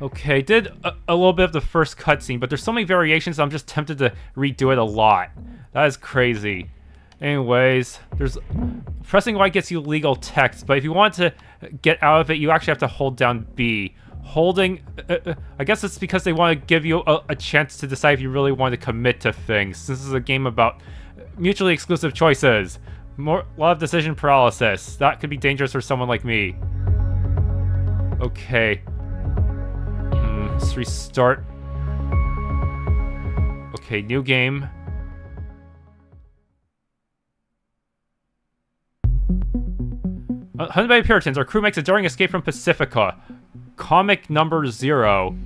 Okay, did a little bit of the first cutscene, but there's so many variations I'm just tempted to redo it a lot. That is crazy. Anyways, there's pressing Y gets you legal text, but if you want to get out of it, you actually have to hold down B. Holding, I guess it's because they want to give you a chance to decide if you really want to commit to things. Since this is a game about mutually exclusive choices, a lot of decision paralysis. That could be dangerous for someone like me. Okay. Let's restart. Okay, new game. Hunted by Puritans, our crew makes a daring escape from Pacifica. Comic number 0.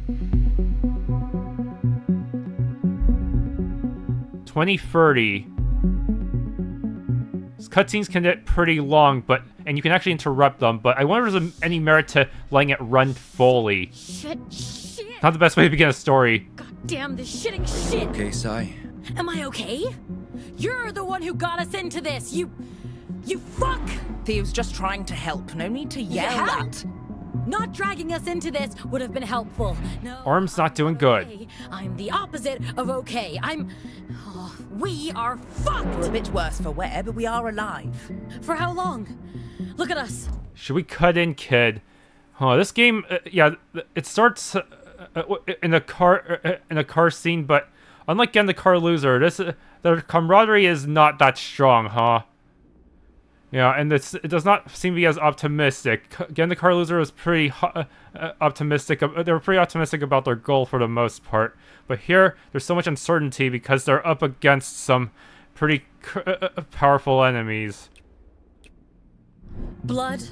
2030. Cutscenes can get pretty long, but and you can actually interrupt them, but I wonder if there's any merit to letting it run fully. Shit. Not the best way to begin a story. God damn this shitting shit. Okay, Sai. Am I okay? You're the one who got us into this, you fuck! Theo's just trying to help, no need to yell at. Not dragging us into this would have been helpful. No, Arm's not doing good. I'm the opposite of okay. We are fucked! We're a bit worse for wear, but we are alive. For how long? Look at us. Should we cut in, kid? Huh, this game, yeah, it starts in a car scene, but unlike Getting the Car Loser, this their camaraderie is not that strong, huh? Yeah, and it does not seem to be as optimistic. Again, the Car Loser was pretty optimistic. They were pretty optimistic about their goal for the most part. But here, there's so much uncertainty because they're up against some pretty powerful enemies. Blood,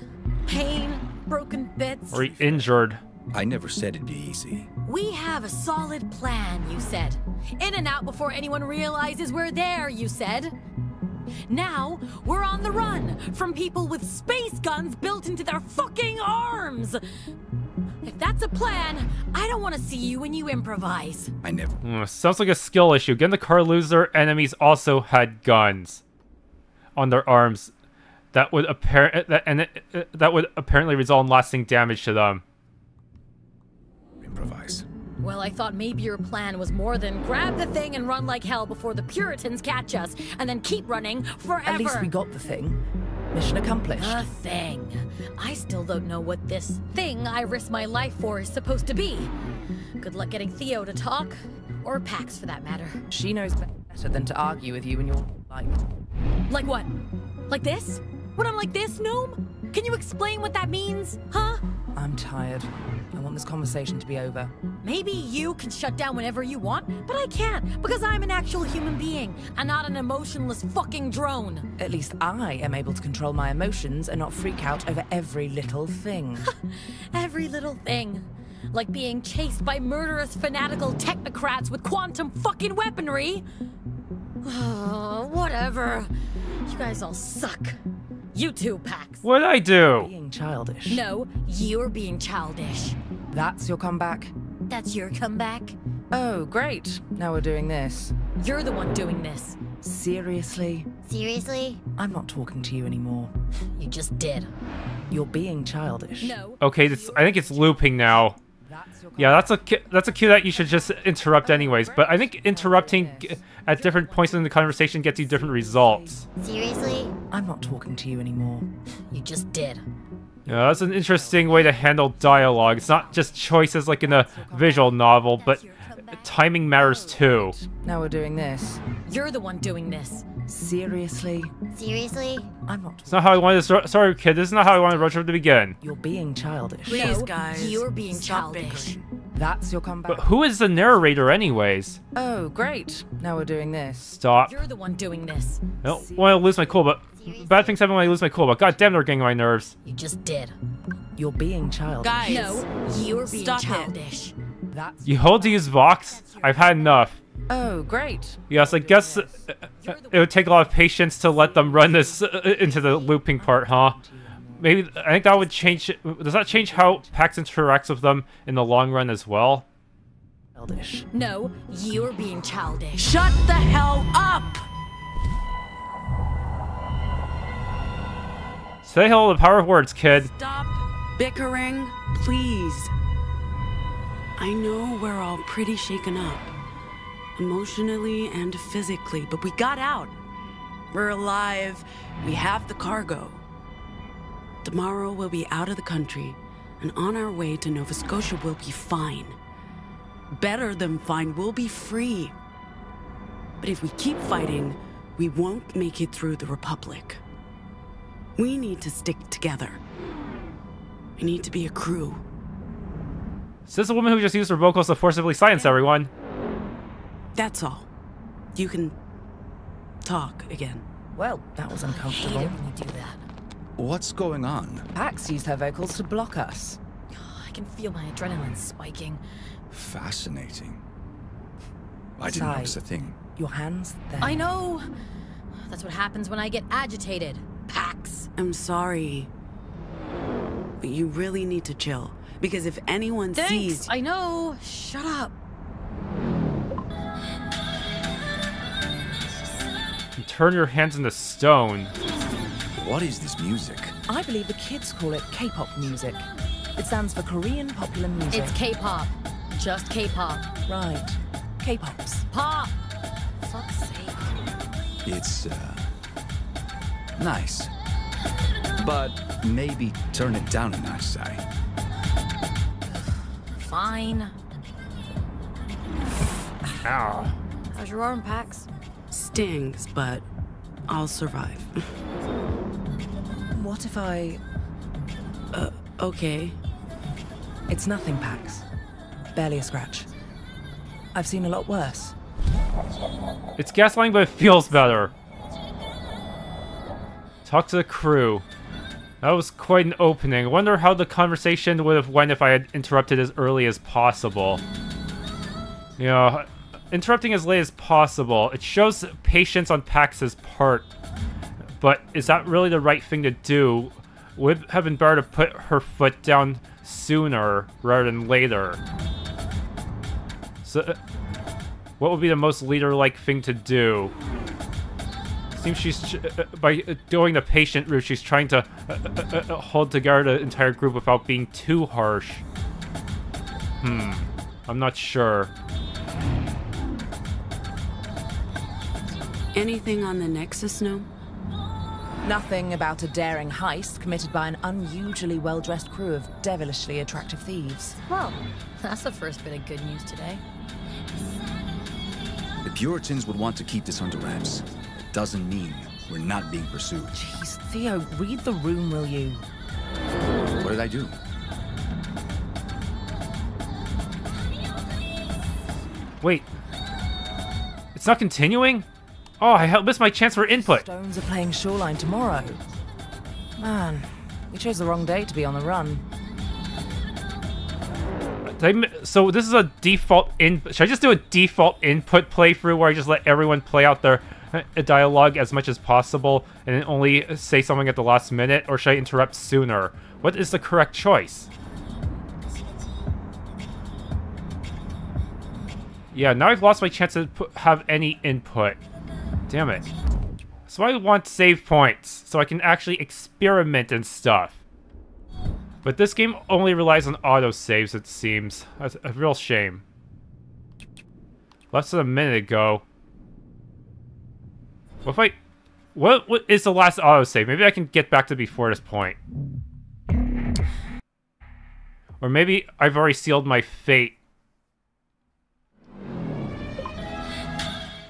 pain, broken bits. Or injured. I never said it'd be easy. We have a solid plan, you said. In and out before anyone realizes we're there, you said. Now, we're on the run from people with space guns built into their fucking arms! If that's a plan, I don't want to see you when you improvise. I never... sounds like a skill issue. Getting the Car Loser enemies also had guns on their arms that would, apparently result in lasting damage to them. Improvise. Well, I thought maybe your plan was more than grab the thing and run like hell before the Puritans catch us, and then keep running forever. At least we got the thing. Mission accomplished. A thing. I still don't know what this thing I risked my life for is supposed to be. Good luck getting Theo to talk, or Pax for that matter. She knows better than to argue with you in your life. Like what? Like this? When I'm like this, Noam? Can you explain what that means, huh? I'm tired. I want this conversation to be over. Maybe you can shut down whenever you want, but I can't, because I'm an actual human being, and not an emotionless fucking drone. At least I am able to control my emotions and not freak out over every little thing. Every little thing. Like being chased by murderous, fanatical technocrats with quantum fucking weaponry. Oh, whatever. You guys all suck. You too, Pax. What'd I do? Being childish. No, you're being childish. That's your comeback? That's your comeback? Oh, great. Now we're doing this. You're the one doing this. Seriously? Seriously? I'm not talking to you anymore. You just did. You're being childish. No. Okay, I think it's looping now. Yeah, that's a cue that you should just interrupt anyways, but I think interrupting at different points in the conversation gets you different results. Seriously? I'm not talking to you anymore. You just did. Yeah, that's an interesting way to handle dialogue. It's not just choices like in a visual novel, but timing matters too. Now we're doing this. You're the one doing this. Seriously? Seriously? I'm not. It's not how I wanted to. Sorry, kid. This is not how I wanted to road trip to begin. You're being childish. Please, guys. You're being childish. That's your comeback. But who is the narrator, anyways? Oh, great. Now we're doing this. Stop. You're the one doing this. I don't want to lose my cool, but seriously? Bad things happen when I lose my cool. But goddamn, they're getting on my nerves. You just did. You're being childish. Guys, no, you're being childish. That's you hold to use Vox? I've had enough. Oh, great. Yes, I guess it would take a lot of patience to let them run this into the looping part, huh? Maybe, I think that would change, does that change how Pax interacts with them in the long run as well? Childish. No, you're being childish. Shut the hell up! Say hello to the power of words, kid. Stop bickering, please. I know we're all pretty shaken up, emotionally and physically, but we got out. We're alive. We have the cargo. Tomorrow we'll be out of the country, and on our way to Nova Scotia we'll be fine. Better than fine, we'll be free. But if we keep fighting, we won't make it through the Republic. We need to stick together. We need to be a crew. So this is a woman who just used her vocals to forcibly silence everyone. That's all. You can talk again. Well, that was uncomfortable. I hate it when you do that. What's going on? Pax used her vocals to block us. Oh, I can feel my adrenaline spiking. Fascinating. I didn't notice a thing. Your hands there. I know. That's what happens when I get agitated. Pax. I'm sorry. But you really need to chill. Because if anyone sees... I know. Shut up. You turn your hands into stone. What is this music? I believe the kids call it K-pop music. It stands for Korean popular music. It's K-pop. Just K-pop. Right. K-pops. Pop! Fuck's sake. It's, nice. But maybe turn it down a notch, Sai. Fine. Ow. How's your arm, Pax? Stings, but I'll survive. What if I... okay. It's nothing, Pax. Barely a scratch. I've seen a lot worse. It's gaslighting, but it feels better. Talk to the crew. That was quite an opening. I wonder how the conversation would have went if I had interrupted as early as possible. You know, interrupting as late as possible. It shows patience on Pax's part. But is that really the right thing to do? Would have been better to put her foot down sooner rather than later. So, what would be the most leader-like thing to do? Seems she's by doing the patient route, she's trying to hold together the entire group without being too harsh. I'm not sure. Anything on the Nexus, no? Nothing about a daring heist committed by an unusually well-dressed crew of devilishly attractive thieves. Well, that's the first bit of good news today. The Puritans would want to keep this under wraps. It doesn't mean we're not being pursued. Jeez, Theo, read the room, will you? What did I do? Wait. It's not continuing? Oh, I missed my chance for input. Stones are playing Shoreline tomorrow. Man, we chose the wrong day to be on the run. So this is a default input. Should I just do a default input playthrough where I just let everyone play out their dialogue as much as possible and only say something at the last minute? Or should I interrupt sooner? What is the correct choice? Yeah, now I've lost my chance to have any input. Damn it. So I want save points, so I can actually experiment and stuff. But this game only relies on autosaves, it seems. That's a real shame. Less than a minute ago. What if I... What is the last autosave? Maybe I can get back to before this point. Or maybe I've already sealed my fate.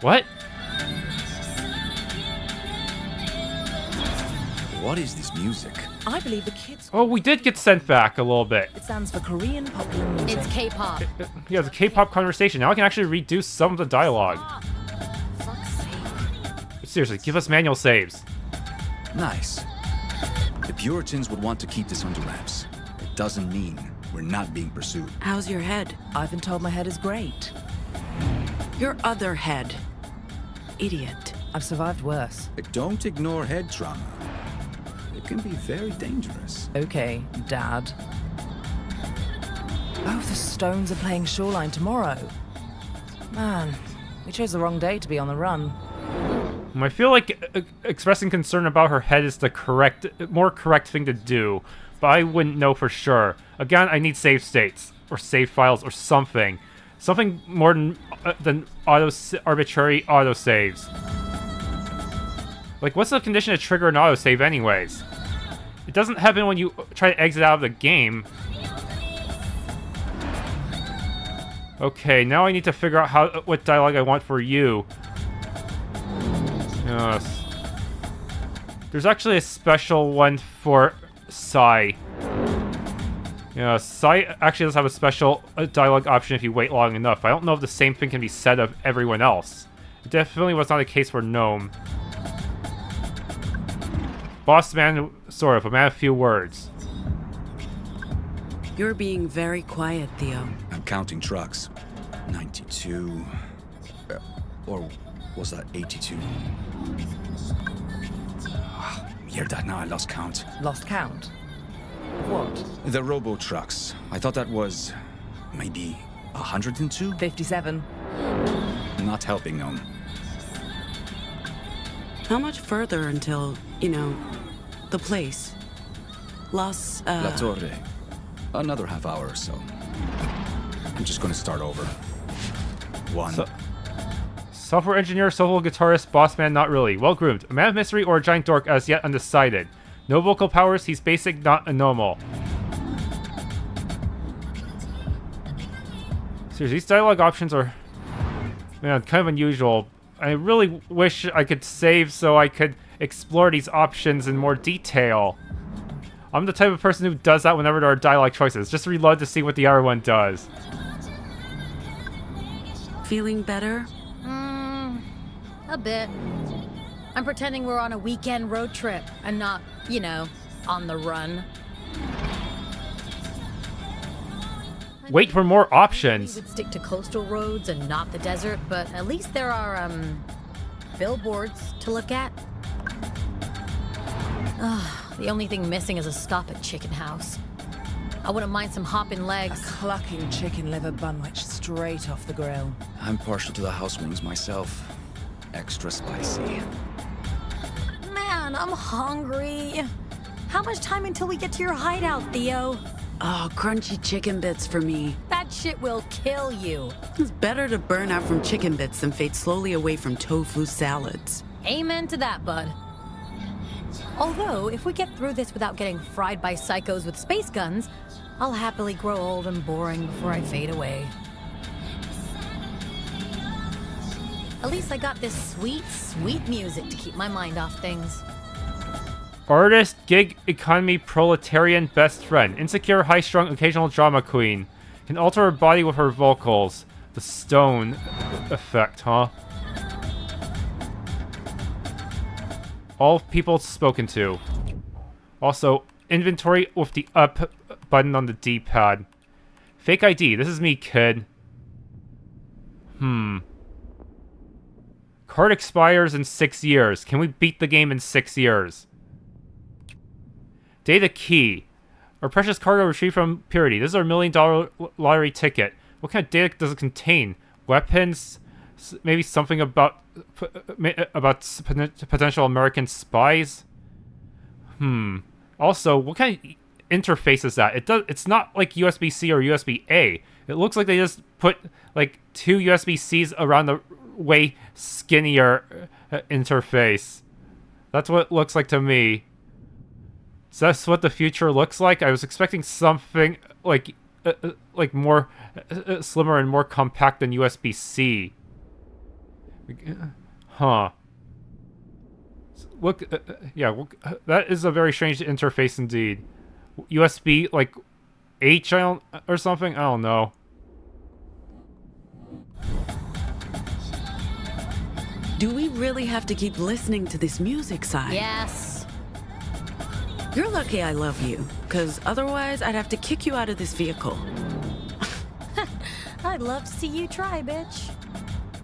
What? What is this music? I believe the kids... Oh, we did get sent back a little bit. It stands for Korean popular music. It's K-pop. Yeah, the K-pop conversation. Now I can actually reduce some of the dialogue. Fuck's sake. Seriously, give us manual saves. Nice. The Puritans would want to keep this under wraps. It doesn't mean we're not being pursued. How's your head? I've been told my head is great. Your other head. Idiot. I've survived worse. But don't ignore head trauma. It can be very dangerous. Okay, Dad. Oh, the Stones are playing Shoreline tomorrow. Man, we chose the wrong day to be on the run. I feel like expressing concern about her head is the correct, more correct thing to do, but I wouldn't know for sure. Again, I need save states. or save files or something. Something more than arbitrary autosaves. Like, what's the condition to trigger an autosave anyways? It doesn't happen when you try to exit out of the game. Okay, now I need to figure out how what dialogue I want for you. Yes. There's actually a special one for Sai. Yeah, Sai actually does have a special dialogue option if you wait long enough. I don't know if the same thing can be said of everyone else. It definitely was not the case for Noam. Boss man, sort of, a man of few words. You're being very quiet, Theo. I'm counting trucks. 92... or was that 82? Mierda, now I lost count. Lost count? What? The robo trucks. I thought that was... maybe... 102? 57. Not helping them. How much further until, you know, the place? La Torre. Another half hour or so. I'm just gonna start over. One. Software engineer, solo guitarist, boss man, not really. Well groomed. A man of mystery or a giant dork, as yet undecided. No vocal powers, he's basic, not anomal. Seriously, these dialogue options are... man, kind of unusual. I really wish I could save so I could explore these options in more detail. I'm the type of person who does that whenever there are dialogue choices. Just reload to see what the other one does. Feeling better? A bit. I'm pretending we're on a weekend road trip and not, you know, on the run. Wait for more options. We would stick to coastal roads and not the desert, but at least there are billboards to look at. Ugh, the only thing missing is a stop at Chicken House. I wouldn't mind some hoppin' legs. A clucking chicken liver bunwich straight off the grill. I'm partial to the house wings myself. Extra spicy. Man, I'm hungry. How much time until we get to your hideout, Theo? Oh, crunchy chicken bits for me. That shit will kill you. It's better to burn out from chicken bits than fade slowly away from tofu salads. Amen to that, bud. Although, if we get through this without getting fried by psychos with space guns, I'll happily grow old and boring before I fade away. At least I got this sweet, sweet music to keep my mind off things. Artist, gig, economy, proletarian, best friend. Insecure, high-strung, occasional drama queen. Can alter her body with her vocals. The stone effect, huh? All people spoken to. Also, inventory with the up button on the D-pad. Fake ID. This is me, kid. Card expires in 6 years. Can we beat the game in 6 years? Data key. Our precious cargo retrieved from Purity. This is our $1 million lottery ticket. What kind of data does it contain? Weapons? Maybe something about potential American spies? Also, what kind of interface is that? It's not like USB-C or USB-A. It looks like they just put, like, two USB-Cs around the way skinnier interface. That's what it looks like to me. So that's what the future looks like. I was expecting something like more slimmer and more compact than USB-C. Huh. Look, yeah, look, that is a very strange interface indeed. USB like H or something. I don't know. Do we really have to keep listening to this music, Sai? Yes. You're lucky I love you, because otherwise I'd have to kick you out of this vehicle. I'd love to see you try, bitch.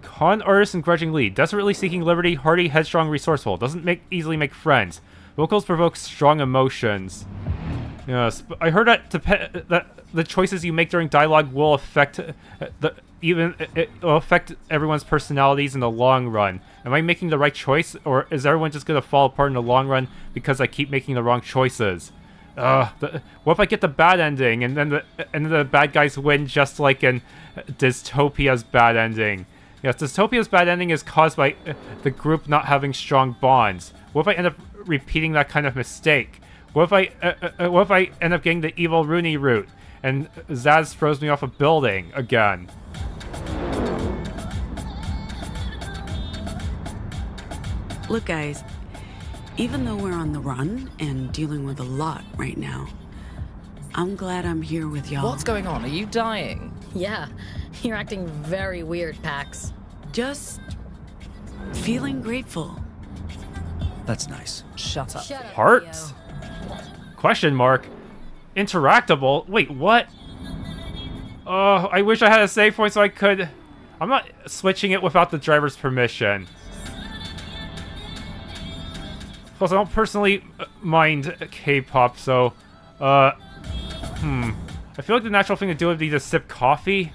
Con artist and grudging lead. Desperately seeking liberty, hardy, headstrong, resourceful. Doesn't easily make friends. Vocals provoke strong emotions. Yes, I heard that the choices you make during dialogue will affect everyone's personalities in the long run. Am I making the right choice, or is everyone just gonna fall apart in the long run because I keep making the wrong choices? What if I get the bad ending and then the bad guys win, just like in Dystopia's bad ending? Yes, Dystopia's bad ending is caused by the group not having strong bonds. What if I end up repeating that kind of mistake? What if I end up getting the evil Rooney route and Zaz throws me off a building again? Look, guys, even though we're on the run and dealing with a lot right now, I'm glad I'm here with y'all. What's going on? Are you dying? Yeah, you're acting very weird, Pax. Just feeling grateful. That's nice. Shut up. Hearts? Question mark. Interactable? Wait, what? Oh, I wish I had a save point so I could... I'm not switching it without the driver's permission. Plus, I don't personally mind K-pop, so... I feel like the natural thing to do would be to sip coffee.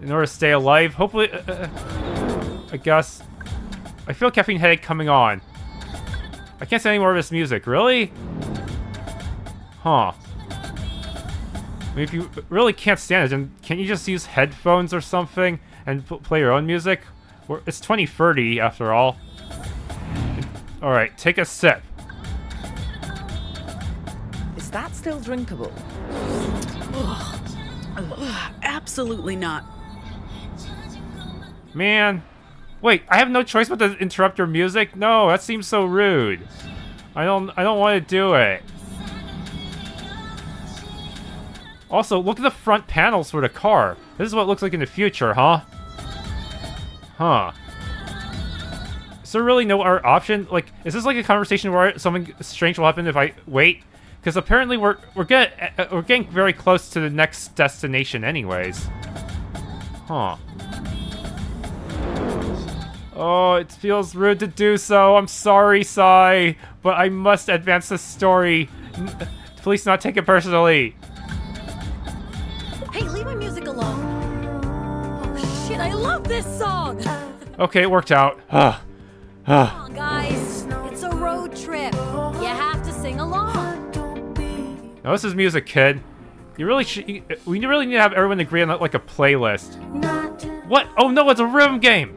In order to stay alive. Hopefully... I guess... I feel a caffeine headache coming on. I can't say any more of this music. Really? Huh. I mean, if you really can't stand it, then can't you just use headphones or something and play your own music? Or it's 2030, after all. Alright, take a sip. Is that still drinkable? Absolutely not. Man. Wait, I have no choice but to interrupt your music? No, that seems so rude. I don't want to do it. Also, look at the front panels for the car. This is what it looks like in the future, huh? Huh. Is there really no other option? Like, is this like a conversation where something strange will happen if I wait? Because apparently we're getting very close to the next destination anyways. Huh. Oh, it feels rude to do so. I'm sorry, Sai, but I must advance the story. Please not take it personally. Hey, leave my music alone. Oh, shit, I love this song. Okay, it worked out. Come on, guys. It's a road trip. You have to sing along. Now, this is music, kid. We really need to have everyone agree on like a playlist. What? Oh no, it's a rhythm game.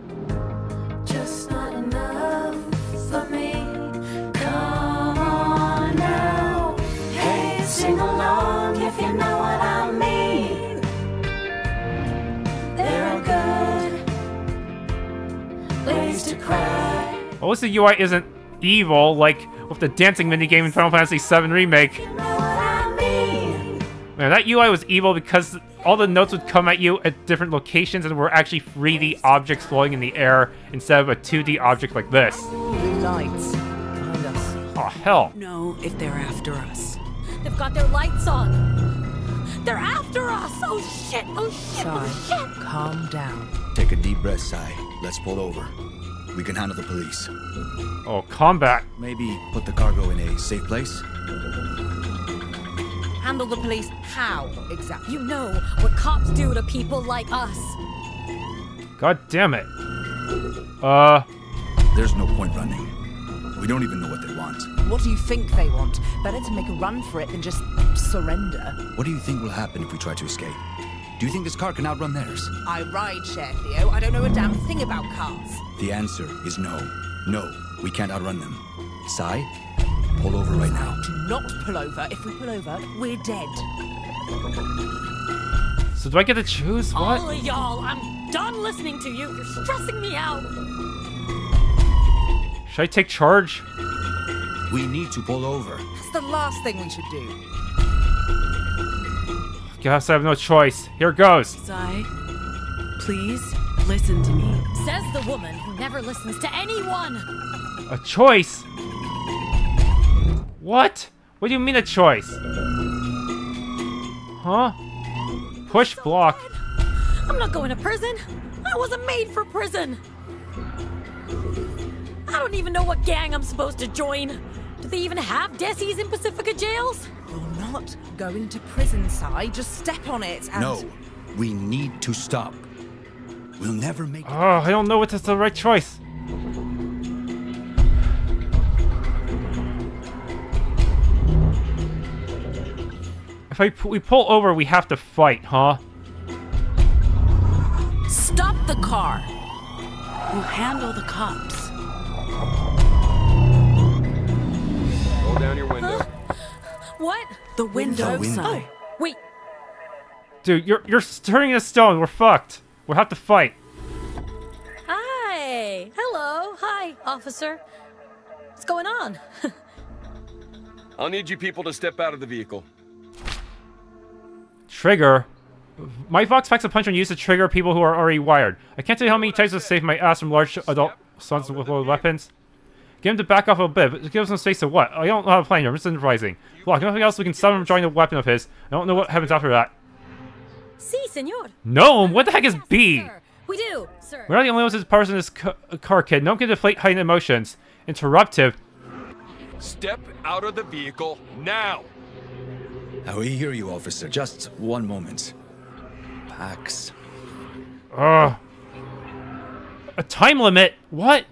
Well, this the UI isn't evil, like with the dancing minigame in Final Fantasy VII Remake. You know what I mean. Man, that UI was evil because all the notes would come at you at different locations and were actually 3D objects floating in the air instead of a 2D object like this. Lights. Oh, hell. No, if they're after us. They've got their lights on. They're after us. Oh, shit. Oh, shit. Oh, shit. Calm down. Take a deep breath, Sai. Let's pull over. We can handle the police. Oh, combat. Maybe put the cargo in a safe place? Handle the police? How, exactly? You know what cops do to people like us. God damn it. There's no point running. We don't even know what they want. What do you think they want? Better to make a run for it than just surrender. What do you think will happen if we try to escape? Do you think this car can outrun theirs? I ride share, Theo. I don't know a damn thing about cars. The answer is no. No, we can't outrun them. Sai, pull over right now. Do not pull over. If we pull over, we're dead. So do I get to choose? What? All of y'all, I'm done listening to you. You're stressing me out. Should I take charge? We need to pull over. That's the last thing we should do. Guess I have no choice. Here goes. Sai, please listen to me. Says the woman who never listens to anyone. A choice? What? What do you mean a choice? Huh? Push block. I'm not going to prison. I wasn't made for prison. I don't even know what gang I'm supposed to join. Do they even have Dessies in Pacifica jails? Not going to prison, Sai. Just step on it and... No, we need to stop. We'll never make it. Oh, I don't know if it's the right choice. If we pull over, we have to fight, huh? Stop the car. We'll handle the cops. Roll down your window. What? The window. Oh, wait. Dude, you're turning us stone. We're fucked. We'll have to fight. Hi. Hello. Hi, officer. What's going on? I'll need you people to step out of the vehicle. Trigger? My Vox packs a punch when used to trigger people who are already wired. I can't tell you how many times I've saved my ass from large adult sons with loaded weapons. Get him to back off a bit, but give him some space to what? I don't know how to plan here. I'm just improvising. Look, nothing else we can summon him drawing a weapon of his. I don't know what happens after that. Si, senor. No, what the heck is B? We do, sir. We're not the only ones with powers in this car, kid. No one can deflate heightened emotions. Interruptive. Step out of the vehicle now. We hear you, officer. Just one moment. Pax. A time limit? What?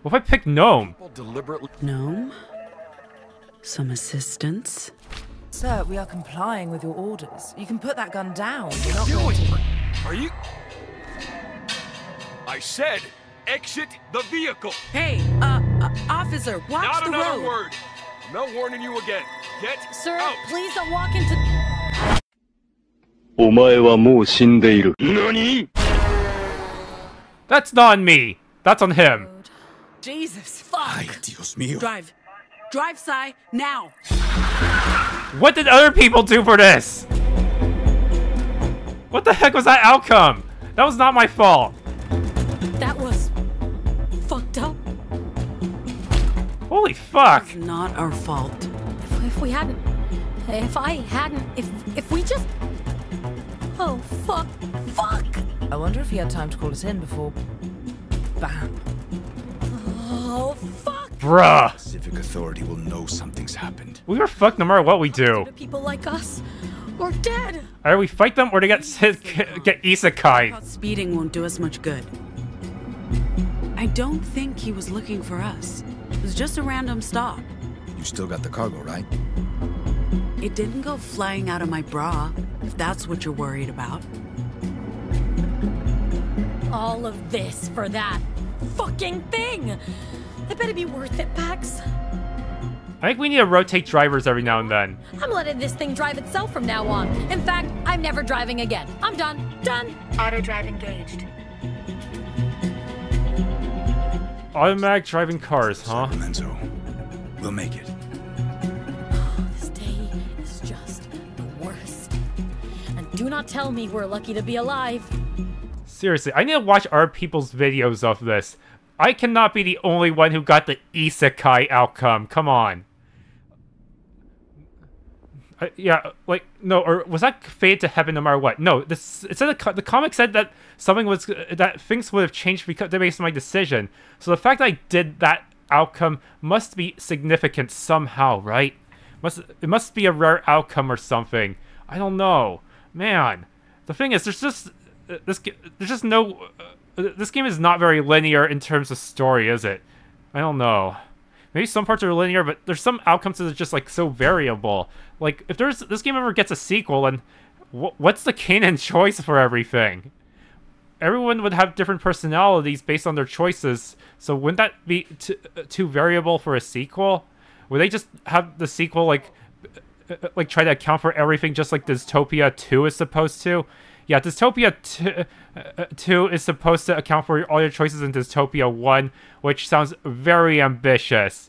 What if I pick Noam? Noam? Some assistance? Sir, we are complying with your orders. You can put that gun down. You're not doing it. Are you? I said exit the vehicle. Hey, officer, watch not the road. Not another word. I'm not warning you again. Get sir, out. Please don't walk into... Nani? That's not on me. That's on him. Jesus, fuck. Ay, Dios mío. Drive. Drive, Sai, now. What did other people do for this? What the heck was that outcome? That was not my fault. That was... fucked up. Holy fuck. It's not our fault. If we hadn't... if I hadn't... if we just... oh, fuck. Fuck! I wonder if he had time to call us in before... bam. Oh, fuck! Bruh! Civic authority will know something's happened. We were fucked no matter what we do. People like us, we're dead. Either we fight them or they get isekai. Speeding won't do us much good. I don't think he was looking for us. It was just a random stop. You still got the cargo, right? It didn't go flying out of my bra, if that's what you're worried about. All of this for that fucking thing! It better be worth it, Pax. I think we need to rotate drivers every now and then. I'm letting this thing drive itself from now on. In fact, I'm never driving again. I'm done. Done! Auto drive engaged. Automatic driving cars, huh? Sacramento. We'll make it. Oh, this day is just the worst. And do not tell me we're lucky to be alive. Seriously, I need to watch our people's videos of this. I cannot be the only one who got the isekai outcome. Come on. Yeah, like, no, or was that fated to happen no matter what? No, this, it said the comic said that something was, that things would have changed because based on my decision. So the fact that I did that outcome must be significant somehow, right? It must be a rare outcome or something. I don't know. Man, the thing is, this game is not very linear in terms of story, is it? I don't know. Maybe some parts are linear, but there's some outcomes that are just like so variable. Like if this game ever gets a sequel, then what's the canon choice for everything? Everyone would have different personalities based on their choices, so wouldn't that be too variable for a sequel? Would they just have the sequel like try to account for everything, just like Dystopia 2 is supposed to? Yeah, Dystopia 2 is supposed to account for all your choices in Dystopia 1, which sounds very ambitious.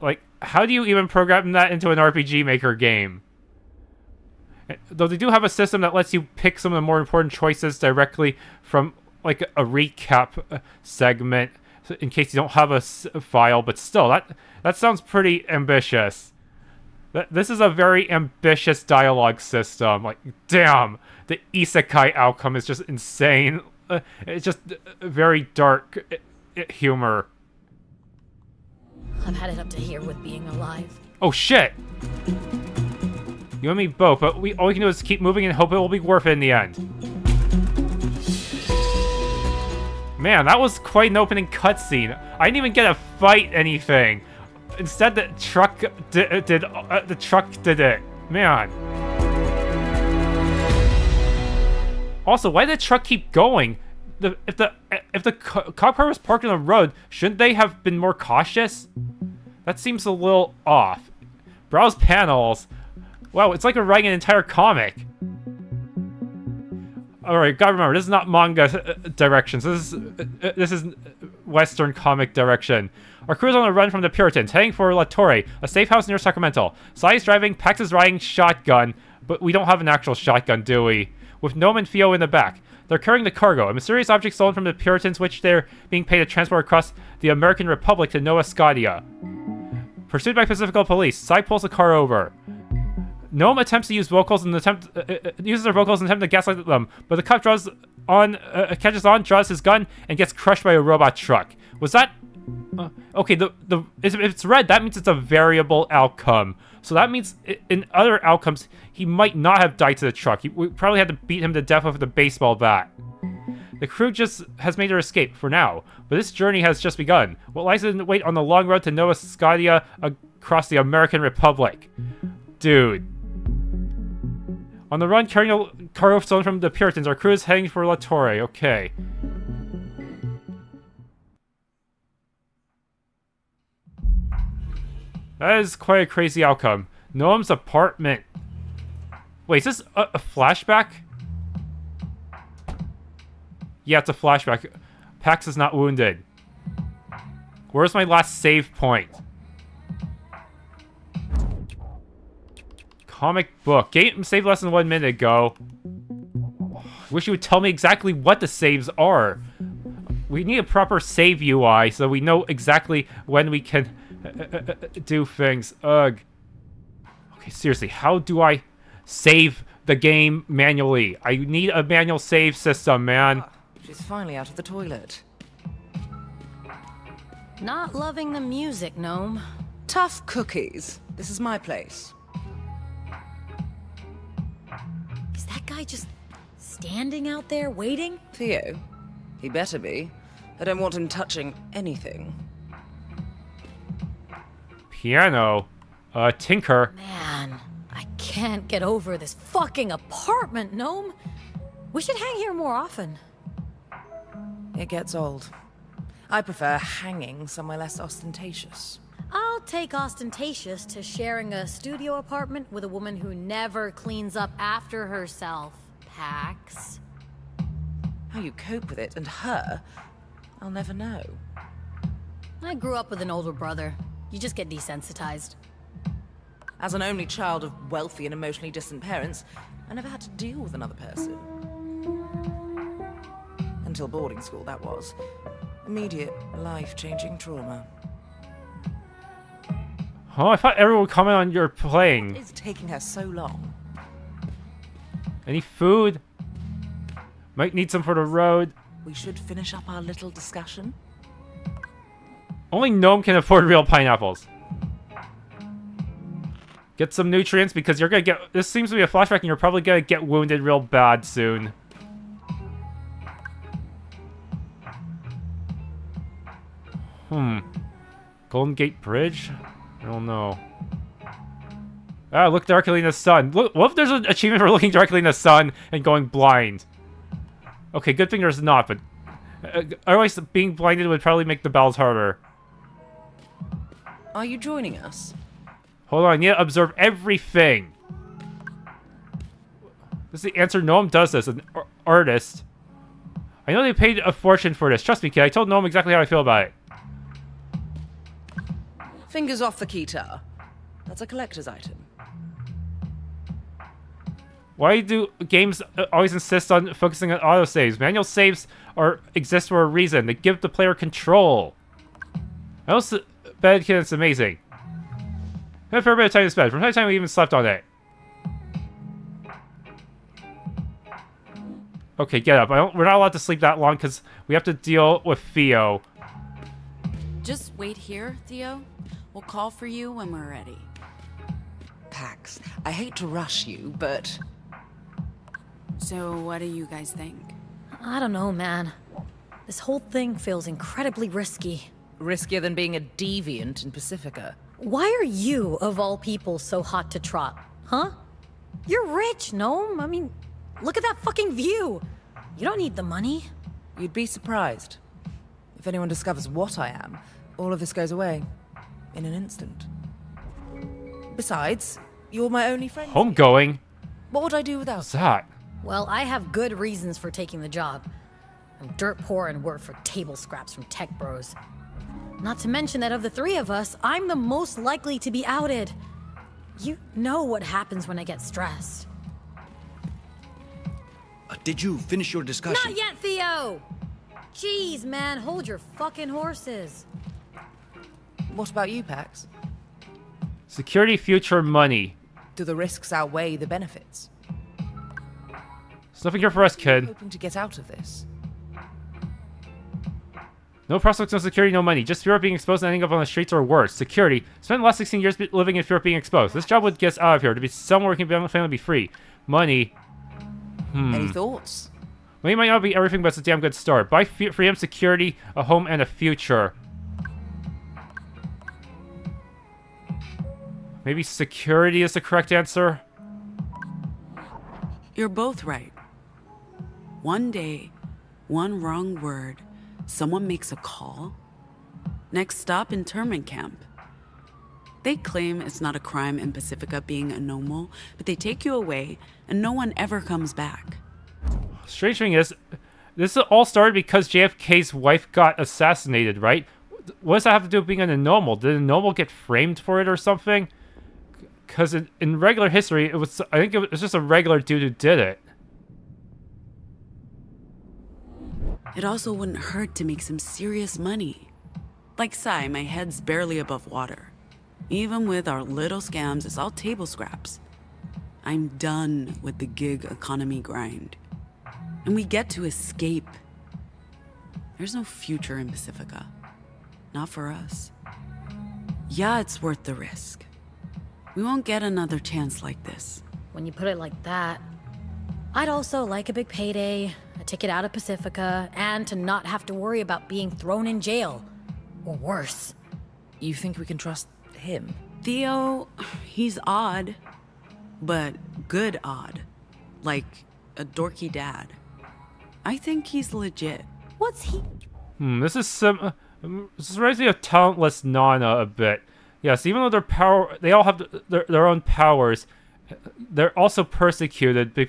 Like, how do you even program that into an RPG Maker game? Though they do have a system that lets you pick some of the more important choices directly from, like, a recap segment, in case you don't have a file, but still, that sounds pretty ambitious. This is a very ambitious dialogue system. Like, damn, the isekai outcome is just insane. It's just very dark humor. I've had it up to here with being alive. Oh shit! You and me both, but all we can do is keep moving and hope it will be worth it in the end. Man, that was quite an opening cutscene. I didn't even get to fight anything. Instead, the truck did it. Man. Also, why did the truck keep going? If the cop car was parked on the road, shouldn't they have been more cautious? That seems a little off. Browse panels. Wow, it's like we're writing an entire comic. Alright, gotta remember, this is not manga directions. This is Western comic direction. Our crew is on a run from the Puritans, heading for La Torre, a safe house near Sacramento. Sai is driving, Pax is riding shotgun, but we don't have an actual shotgun, do we? With Noam and Theo in the back. They're carrying the cargo, a mysterious object stolen from the Puritans, which they're being paid to transport across the American Republic to Nova Scotia. Pursued by Pacifica police, Sai pulls the car over. Noam attempts to use vocals and uses their vocals in an attempt to gaslight them, but the cop draws his gun, and gets crushed by a robot truck. Was that okay? If it's red, that means it's a variable outcome. So that means in other outcomes, he might not have died to the truck. We probably had to beat him to death with a baseball bat. The crew just has made their escape for now, but this journey has just begun. What lies in wait on the long road to Nova Scotia across the American Republic, dude. On the run, carrying a cargo stolen from the Puritans, our crew is heading for La Torre. Okay. That is quite a crazy outcome. Noam's apartment. Wait, is this a flashback? Yeah, it's a flashback. Pax is not wounded. Where's my last save point? Comic book. Game saved less than 1 minute ago. Wish you would tell me exactly what the saves are. We need a proper save UI so we know exactly when we can do things. Ugh. Okay, seriously, how do I save the game manually? I need a manual save system, man. Ah, she's finally out of the toilet. Not loving the music, Noam. Tough cookies. This is my place. Is that guy just standing out there waiting? Theo, he better be. I don't want him touching anything. Piano, Tinker. Man, I can't get over this fucking apartment, Noam. We should hang here more often. It gets old. I prefer hanging somewhere less ostentatious. I'll take ostentatious to sharing a studio apartment with a woman who never cleans up after herself, Pax. How you cope with it and her, I'll never know. I grew up with an older brother. You just get desensitized. As an only child of wealthy and emotionally distant parents, I never had to deal with another person. Until boarding school, that was. Immediate, life-changing trauma. Oh, I thought everyone would comment on your playing. What is taking her so long? Any food? Might need some for the road. We should finish up our little discussion. Only Noam can afford real pineapples. Get some nutrients because you're gonna get. This seems to be a flashback, and you're probably gonna get wounded real bad soon. Golden Gate Bridge. I don't know. Ah, look directly in the sun. Look, what if there's an achievement for looking directly in the sun and going blind? Okay, good thing there's not, but otherwise being blinded would probably make the battles harder. Are you joining us? Hold on, I need to observe everything. This is the answer. Noam does this, an artist. I know they paid a fortune for this. Trust me, kid. I told Noam exactly how I feel about it. Fingers off the keytar. That's a collector's item. Why do games always insist on focusing on autosaves? Manual saves exist for a reason. They give the player control. I also bet it's amazing. I had a fair bit of time to spend. From time to time, we even slept on it. Okay, get up. We're not allowed to sleep that long because we have to deal with Theo. Just wait here, Theo. We'll call for you when we're ready. Pax, I hate to rush you, but... So what do you guys think? I don't know, man. This whole thing feels incredibly risky. Riskier than being a deviant in Pacifica. Why are you, of all people, so hot to trot? huh? You're rich, Noam. I mean, look at that fucking view. You don't need the money. You'd be surprised. If anyone discovers what I am, all of this goes away. In an instant. Besides, you're my only friend. Homegoing? What would I do without What's that? Well, I have good reasons for taking the job. I'm dirt poor and work for table scraps from tech bros. Not to mention that of the three of us, I'm the most likely to be outed. You know what happens when I get stressed. Did you finish your discussion? Not yet, Theo! Jeez, man, hold your fucking horses. What about you, Pax? Security, future, money. Do the risks outweigh the benefits? There's nothing here for us, kid. I'm hoping to get out of this. No prospects, no security, no money. Just fear of being exposed and ending up on the streets or worse. Security. Spent the last 16 years living in fear of being exposed. This job would get us out of here. To be somewhere we can be on the family, be free. Money. Any thoughts? Money might not be everything, but it's a damn good start. Buy freedom, security, a home, and a future. Maybe security is the correct answer? You're both right. One day, one wrong word, someone makes a call. Next stop, internment camp. They claim it's not a crime in Pacifica being a normal, but they take you away and no one ever comes back. Strange thing is, this all started because JFK's wife got assassinated, right? What does that have to do with being an anomal? Did an anomal get framed for it or something? Because in regular history, it was, I think it was just a regular dude who did it. It also wouldn't hurt to make some serious money. Like Sai, my head's barely above water. Even with our little scams, it's all table scraps. I'm done with the gig economy grind. And we get to escape. There's no future in Pacifica. Not for us. Yeah, it's worth the risk. We won't get another chance like this. When you put it like that, I'd also like a big payday, a ticket out of Pacifica, and to not have to worry about being thrown in jail. Or worse. You think we can trust him? Theo, he's odd. But good odd. Like a dorky dad. I think he's legit. What's he? This reminds me of Talentless Nana a bit. Yes, even though they all have their own powers. They're also persecuted. They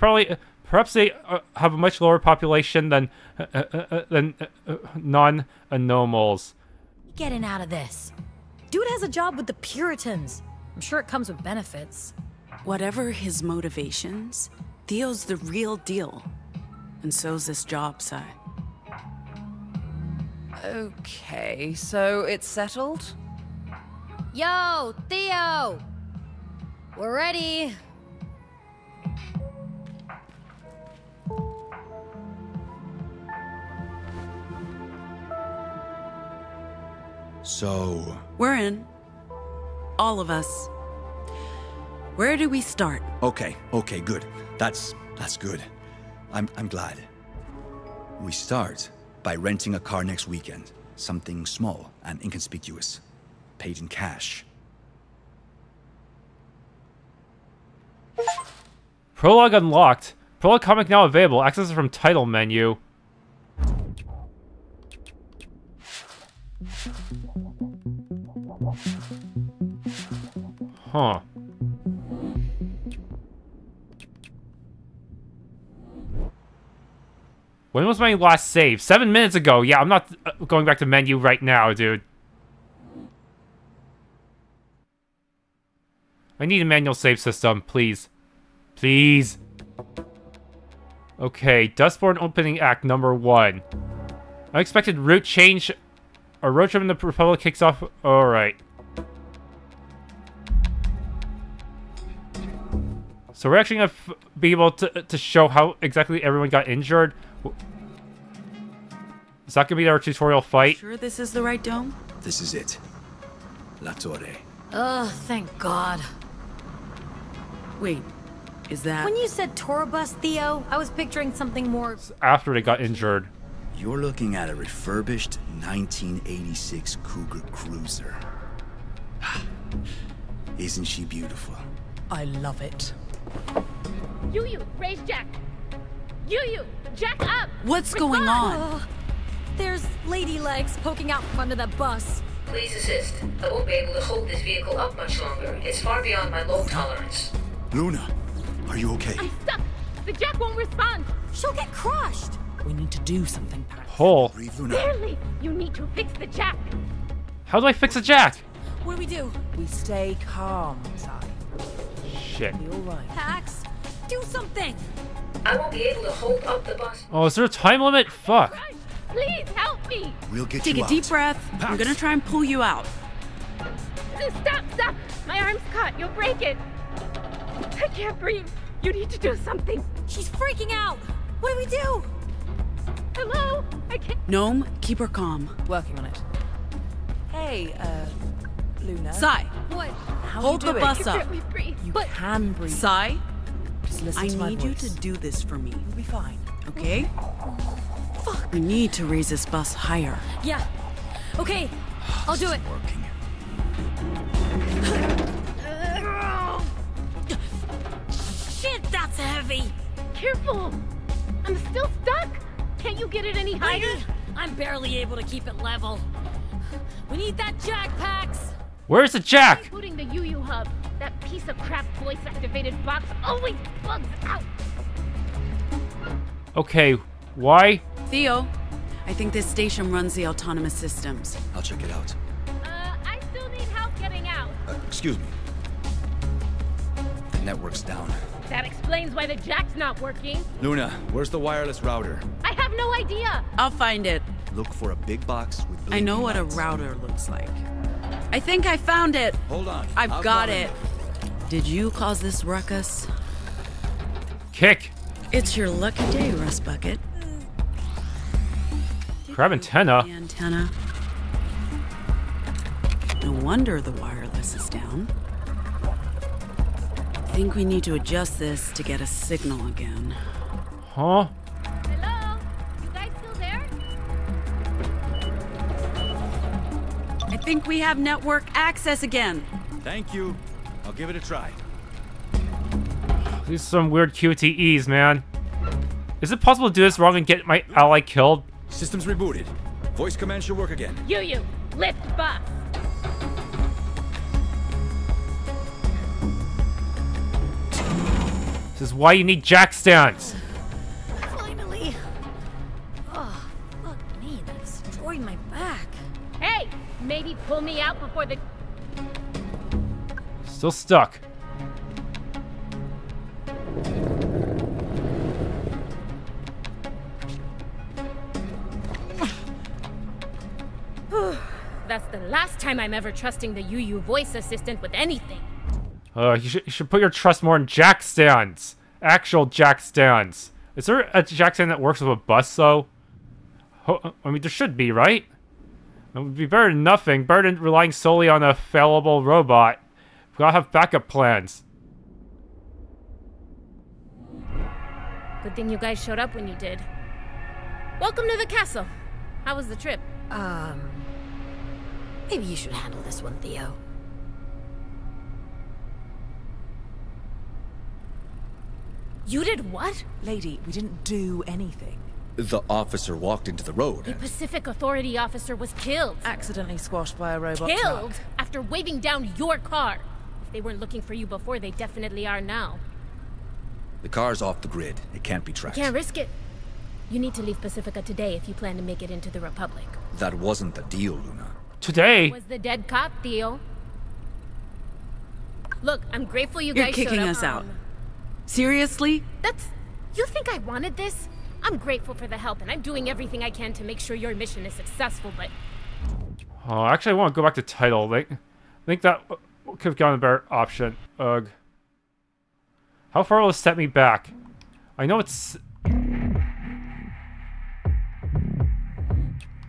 perhaps they have a much lower population than non-anomals. Getting out of this. Dude has a job with the Puritans. I'm sure it comes with benefits. Whatever his motivations, Theo's the real deal, and so's this job, Sai. Okay, so it's settled. Yo, Theo! We're ready! So... we're in. All of us. Where do we start? Okay, good. That's good. I'm glad. We start by renting a car next weekend. Something small and inconspicuous. Paid in cash. Prologue unlocked. Prologue comic now available. Access from title menu. Huh. When was my last save? 7 minutes ago. Yeah, I'm not going back to menu right now, dude. I need a manual save system, please. Please. Okay, Dustborn opening act #1. Unexpected route change. Our road trip in the Republic kicks off. Alright. So we're actually going to be able to show how exactly everyone got injured. Is that going to be our tutorial fight? Sure this is the right dome? This is it. La Torre. Oh, thank God. Wait, is that... When you said tour bus, Theo, I was picturing something more... It's after they got injured. You're looking at a refurbished 1986 Cougar Cruiser. Isn't she beautiful? I love it. UU, raise Jack. UU, Jack up. What's going on? There's lady legs poking out from under the bus. Please assist. I won't be able to hold this vehicle up much longer. It's far beyond my low tolerance. Luna, are you okay? I'm stuck. The Jack won't respond. She'll get crushed. We need to do something, Pax. Breathe, Luna. Barely. You need to fix the Jack. How do I fix the Jack? What do? We stay calm, Sai. Shit. You're right. Pax, do something. I won't be able to hold up the bus. Oh, is there a time limit? Fuck. Christ, please help me. We'll get you out. Take a deep breath. Pax. I'm gonna try and pull you out. Stop, stop. My arm's caught. You'll break it. I can't breathe. You need to do something. She's freaking out. What do we do? Hello? I can't. Noam, keep her calm. Working on it. Hey, Luna. Sai. What? Hold the bus up. You can breathe. Sai, just listen to my voice. I need you to do this for me. You'll be fine. Okay? Fuck. We need to raise this bus higher. Yeah. Okay. I'll do it. Shit, that's heavy. Careful. I'm still stuck. Can't you get it any higher? I'm barely able to keep it level. We need that Jack, Pax. Where's the Jack? Including the UU hub. That piece of crap voice-activated box always bugs out. Okay, why? Theo, I think this station runs the autonomous systems. I'll check it out. I still need help getting out. Excuse me. The network's down. That explains why the Jack's not working. Luna, where's the wireless router? I have no idea. I'll find it. Look for a big box with blinking I know what lights. A router looks like. I think I found it. Hold on. I've got it. Did you cause this ruckus? Kick. It's your lucky day, Rust Bucket. Crab antenna. No wonder the wireless is down. I think we need to adjust this to get a signal again. Huh? Hello? You guys still there? I think we have network access again. Thank you. I'll give it a try. These are some weird QTEs, man. Is it possible to do this wrong and get my ally killed? Systems rebooted. Voice command should work again. UU, lift bus. This is why you need jack stands. Finally. Oh, fuck me. That destroyed my back. Hey, maybe pull me out before the... Still stuck. That's the last time I'm ever trusting the UU voice assistant with anything. You should put your trust more in jack stands. Actual jack stands. Is there a jack stand that works with a bus, though? I mean, there should be, right? It would be better than nothing. Better than relying solely on a fallible robot. We gotta have backup plans. Good thing you guys showed up when you did. Welcome to the castle. How was the trip? Maybe you should handle this one, Theo. You did what? Lady, we didn't do anything. The officer walked into the road. The Pacific Authority officer was killed. Accidentally squashed by a robot Killed? Truck. After waving down your car. If they weren't looking for you before, they definitely are now. The car's off the grid. It can't be tracked. Can't risk it. You need to leave Pacifica today if you plan to make it into the Republic. That wasn't the deal, Luna. Today? It was the dead cop, Theo. Look, I'm grateful you guys showed up. You're kicking us out. Seriously? That's... You think I wanted this? I'm grateful for the help, and I'm doing everything I can to make sure your mission is successful, but... Oh, actually, I want to go back to title. Like, I think that could have gotten a better option. Ugh. How far will it set me back? I know it's...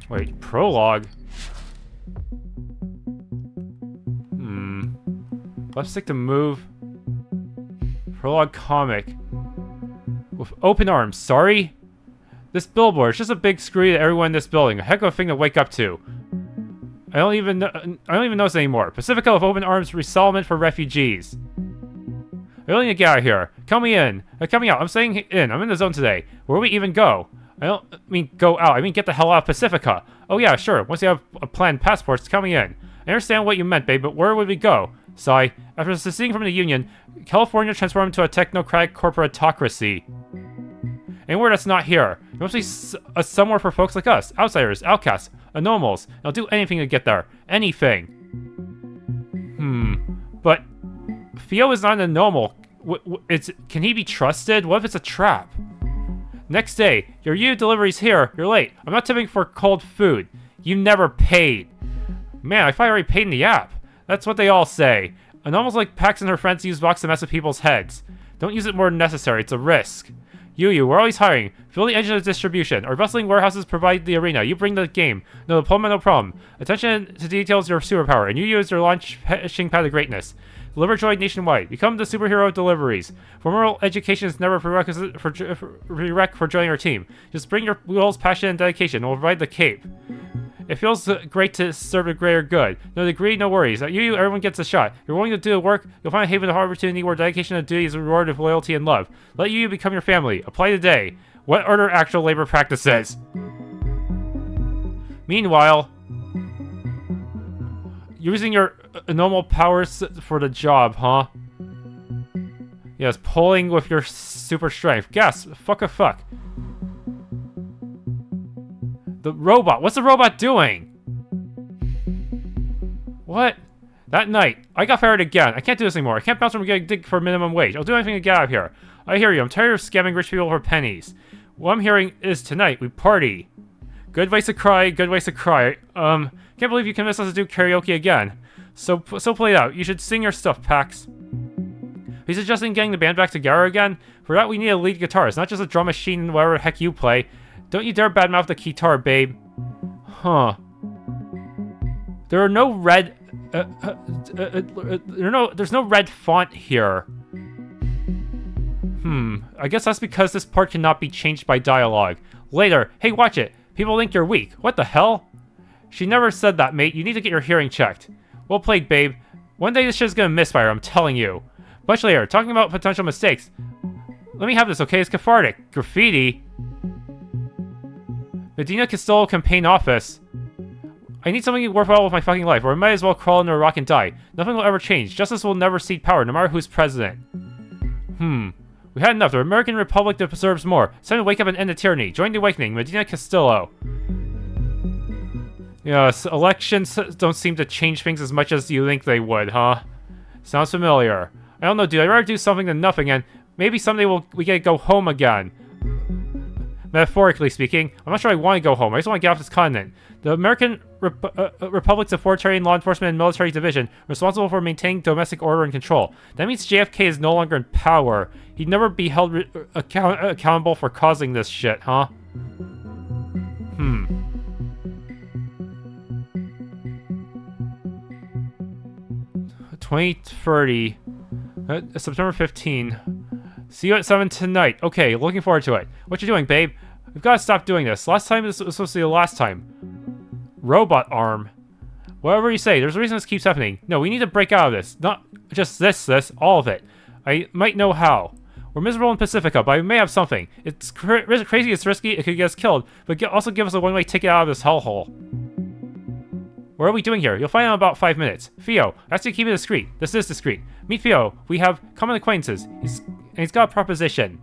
Wait, prologue? Left stick to move... Prologue comic. With open arms, sorry? This billboard is just a big screw to everyone in this building. A heck of a thing to wake up to. I don't even notice anymore. Pacifica with open arms, resettlement for refugees. I really need to get out of here. Count me in. Count me out. I'm staying in. I'm in the zone today. Where do we even go? I don't mean go out. I mean get the hell out of Pacifica. Oh yeah, sure. Once you have a planned passport, it's coming in. I understand what you meant, babe, but where would we go? Sai, after seceding from the Union, California transformed into a technocratic corporatocracy. Anywhere that's not here. Mostly somewhere for folks like us. Outsiders, outcasts, anomals. They'll do anything to get there. Anything. But Theo is not an anomal. Can he be trusted? What if it's a trap? Next day, your UU delivery's here. You're late. I'm not tipping for cold food. You never paid. Man, I finally already paid in the app. That's what they all say. Anomals like Pax and her friends use Vox to mess with people's heads. Don't use it more than necessary. It's a risk. UU, we're always hiring. Fill the engine of distribution. Our bustling warehouses provide the arena. You bring the game. No diploma, no problem. Attention to detail is your superpower, and UU is your launching pad of greatness. Deliver joy nationwide. Become the superhero of deliveries. Formal education is never prerequisite for joining our team. Just bring your goals, passion, and dedication. We'll provide the cape. It feels great to serve a greater good. No degree, no worries. At UU, everyone gets a shot. You're willing to do the work, you'll find a haven of opportunity where dedication and duty is rewarded with loyalty and love. Let UU become your family. Apply today. What are their actual labor practices? Meanwhile, you're using your normal powers for the job, huh? Yes, pulling with your super strength. Guess, fuck a fuck. The robot. What's the robot doing? What? That night, I got fired again. I can't do this anymore. I can't bounce from getting digged for minimum wage. I'll do anything to get out of here. I hear you. I'm tired of scamming rich people for pennies. What I'm hearing is tonight we party. Good ways to cry. Good ways to cry. Can't believe you convinced us to do karaoke again. So play it out. You should sing your stuff, Pax. He's suggesting getting the band back together again. For that, we need a lead guitarist, not just a drum machine and whatever the heck you play. Don't you dare badmouth the guitar, babe. Huh. There's no red font here. I guess that's because this part cannot be changed by dialogue. Later. Hey, watch it. People think you're weak. What the hell? She never said that, mate. You need to get your hearing checked. Well played, babe. One day this shit's gonna misfire, I'm telling you. Much later. Talking about potential mistakes. Let me have this, okay? It's cathartic. Graffiti? Medina Castillo campaign office. I need something worthwhile with my fucking life, or I might as well crawl into a rock and die. Nothing will ever change. Justice will never cede power, no matter who's president. We had enough. The American Republic deserves more. It's time to wake up and end the tyranny. Join the awakening. Medina Castillo. Yes, elections don't seem to change things as much as you think they would, huh? Sounds familiar. I don't know, dude. I'd rather do something than nothing, and maybe someday we get to go home again. Metaphorically speaking, I'm not sure I want to go home. I just want to get off this continent. The American Republic's authoritarian law enforcement and military division responsible for maintaining domestic order and control. That means JFK is no longer in power. He'd never be held accountable for causing this shit, huh? Hmm. 2030. September 15. See you at 7 tonight. Okay, looking forward to it. What you doing, babe? We've got to stop doing this. Last time, this was supposed to be the last time. Robot arm. Whatever you say, there's a reason this keeps happening. No, we need to break out of this. Not just this, all of it. I might know how. We're miserable in Pacifica, but we may have something. It's crazy, it's risky, it could get us killed, but also give us a one-way ticket out of this hellhole. What are we doing here? You'll find out in about 5 minutes. Theo, I have to keep it discreet. This is discreet. Meet Theo. We have common acquaintances. He's got a proposition.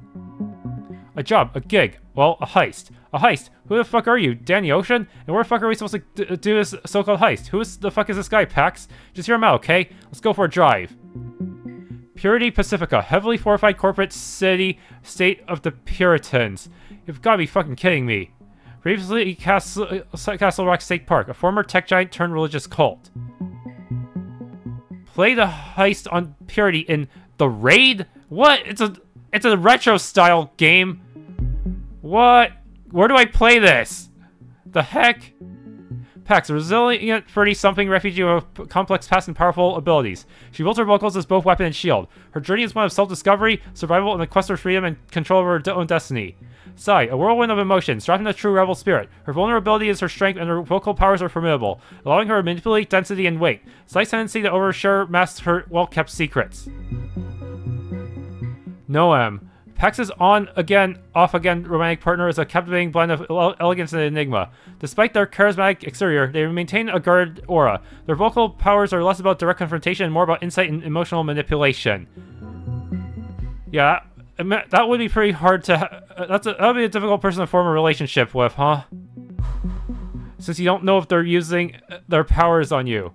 A job, a gig, well, a heist. A heist? Who the fuck are you, Danny Ocean? And where the fuck are we supposed to do this so-called heist? Who the fuck is this guy, Pax? Just hear him out, okay? Let's go for a drive. Purity, Pacifica, heavily fortified corporate city, state of the Puritans. You've got to be fucking kidding me. Previously, Castle Rock State Park, a former tech giant turned religious cult. Play the heist on Purity in The Raid? What? It's a retro-style game. What? Where do I play this? The heck? Pax, a resilient 30-something refugee with a complex past and powerful abilities. She wields her vocals as both weapon and shield. Her journey is one of self-discovery, survival, and the quest for freedom and control over her own destiny. Sai, a whirlwind of emotions, trapped in a true rebel spirit. Her vulnerability is her strength, and her vocal powers are formidable, allowing her to manipulate density and weight. Sai's tendency to overshare masks her well-kept secrets. Noam. Pax's on-again, off-again romantic partner is a captivating blend of elegance and enigma. Despite their charismatic exterior, they maintain a guarded aura. Their vocal powers are less about direct confrontation and more about insight and emotional manipulation. Yeah, that would be pretty hard to... that would be a difficult person to form a relationship with, huh? Since you don't know if they're using their powers on you.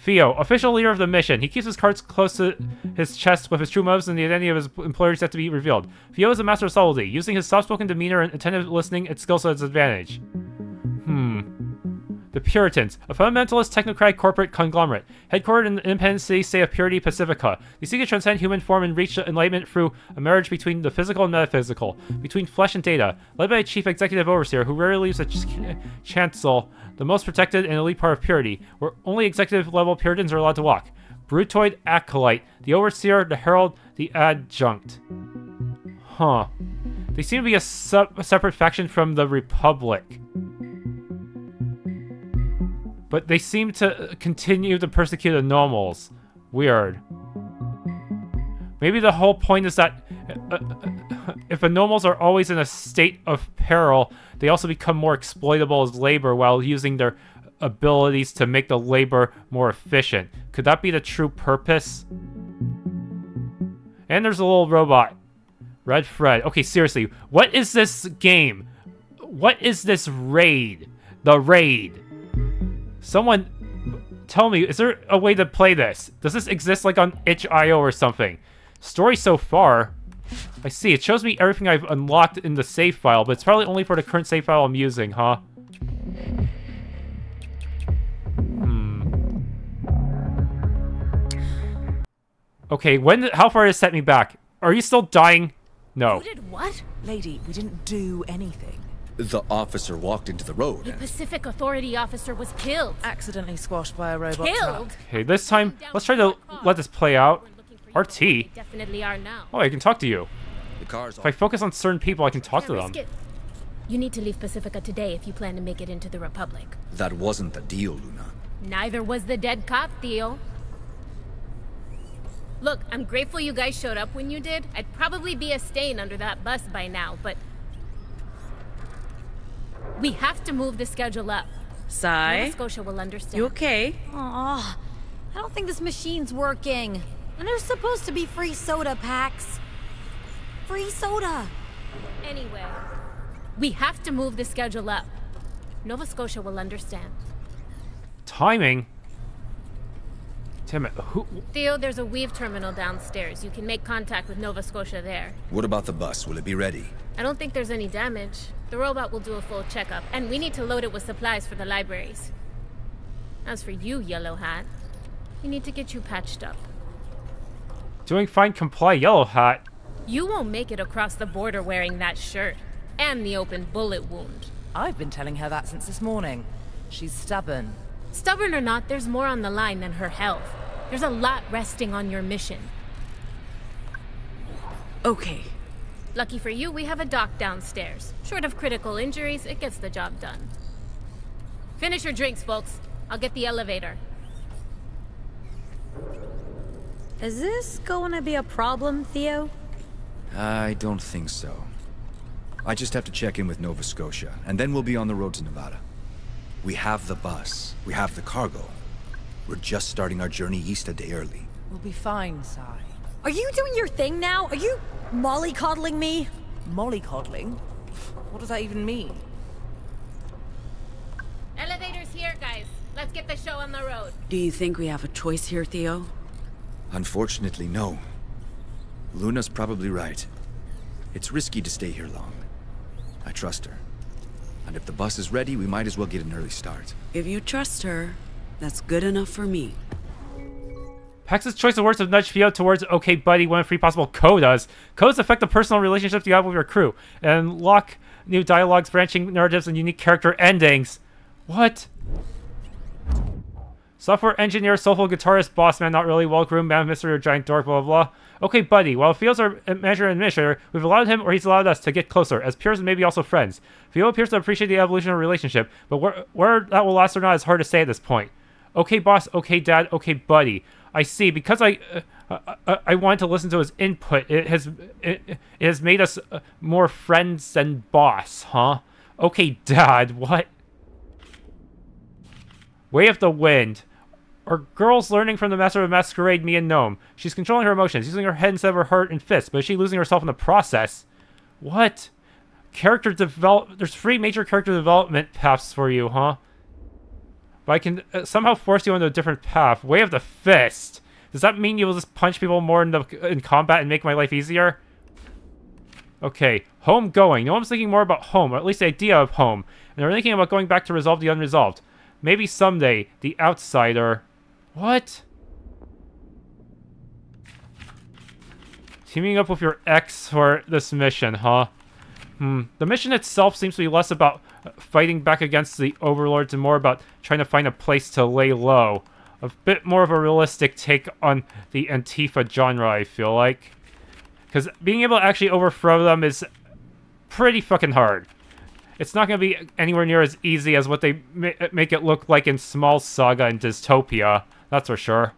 Theo, official leader of the mission. He keeps his cards close to his chest with his true motives and the identity of his employers yet to be revealed. Theo is a master of subtlety, using his soft-spoken demeanor and attentive listening and skills to his advantage. The Puritans, a fundamentalist technocratic corporate conglomerate, headquartered in the independent city state of Purity, Pacifica. They seek to transcend human form and reach enlightenment through a marriage between the physical and metaphysical, between flesh and data, led by a chief executive overseer who rarely leaves a chancel, the most protected and elite part of Purity, where only executive-level Puritans are allowed to walk. Brutoid acolyte, the overseer, the herald, the adjunct. Huh. They seem to be a separate faction from the Republic. But they seem to continue to persecute Anomals. Weird. Maybe the whole point is that if Anomals are always in a state of peril, they also become more exploitable as labor while using their abilities to make the labor more efficient. Could that be the true purpose? And there's a little robot. Red Fred. Okay, seriously. What is this game? What is this raid? The Raid. Someone tell me, is there a way to play this? Does this exist like on itch.io or something? Story so far. I see, it shows me everything I've unlocked in the save file, but it's probably only for the current save file I'm using, huh? Okay, how far does it set me back? Are you still dying? No. You did what? Lady, we didn't do anything. The officer walked into the road. The Pacific Authority officer was killed. Accidentally squashed by a robot. Killed? Okay, this time, let's try to let this play out. RT? Definitely are now. Oh, I can talk to you. If I focus on certain people, I can talk to them. You need to leave Pacifica today if you plan to make it into the Republic. That wasn't the deal, Luna. Neither was the dead cop, Theo. Look, I'm grateful you guys showed up when you did. I'd probably be a stain under that bus by now, but... we have to move the schedule up. Sai? Nova Scotia will understand. You okay? Aw, I don't think this machine's working. And there's supposed to be free soda, Pax. Free soda! Anyway, we have to move the schedule up. Nova Scotia will understand. Timing? Damn it, who... Theo, there's a weave terminal downstairs. You can make contact with Nova Scotia there. What about the bus? Will it be ready? I don't think there's any damage. The robot will do a full checkup, and we need to load it with supplies for the libraries. As for you, Yellow Hat, we need to get you patched up. Doing fine, comply, Yellow Hat. You won't make it across the border wearing that shirt, and the open bullet wound. I've been telling her that since this morning. She's stubborn. Stubborn or not, there's more on the line than her health. There's a lot resting on your mission. Okay. Lucky for you, we have a doc downstairs. Short of critical injuries, it gets the job done. Finish your drinks, folks. I'll get the elevator. Is this going to be a problem, Theo? I don't think so. I just have to check in with Nova Scotia, and then we'll be on the road to Nevada. We have the bus. We have the cargo. We're just starting our journey east a day early. We'll be fine, Sai. Are you doing your thing now? Are you mollycoddling me? Mollycoddling? What does that even mean? Elevator's here, guys. Let's get the show on the road. Do you think we have a choice here, Theo? Unfortunately, no. Luna's probably right. It's risky to stay here long. I trust her. And if the bus is ready, we might as well get an early start. If you trust her, that's good enough for me. Pax's choice of words have nudged Theo towards okay buddy when three possible codas. Codas affect the personal relationships you have with your crew, and unlock new dialogues, branching narratives, and unique character endings. What? Software engineer, soulful guitarist, boss man, not really, well-groomed, man of mystery, or giant dork, blah, blah, blah. Okay buddy, while Theo's our manager and administrator, we've allowed him or he's allowed us to get closer, as peers and maybe also friends. Theo appears to appreciate the evolution of our relationship, but where that will last or not is hard to say at this point. Okay boss, okay dad, okay buddy. I see. Because I wanted to listen to his input. It has made us more friends than boss, huh? Okay, Dad, what? Way of the Wind. Our girl's learning from the Master of Masquerade, me and Noam. She's controlling her emotions, using her head instead of her heart and fist, but is she losing herself in the process? What? Character develop... There's three major character development paths for you, huh? But I can somehow force you into a different path. Way of the Fist. Does that mean you will just punch people more in combat and make my life easier? Okay, home going. Noam's thinking more about home, or at least the idea of home. And they're thinking about going back to resolve the unresolved. Maybe someday, the outsider... What? Teaming up with your ex for this mission, huh? Hmm. The mission itself seems to be less about fighting back against the overlords and more about trying to find a place to lay low. A bit more of a realistic take on the Antifa genre, I feel like. Because being able to actually overthrow them is pretty fucking hard. It's not going to be anywhere near as easy as what they make it look like in Small Saga and Dystopia. That's for sure.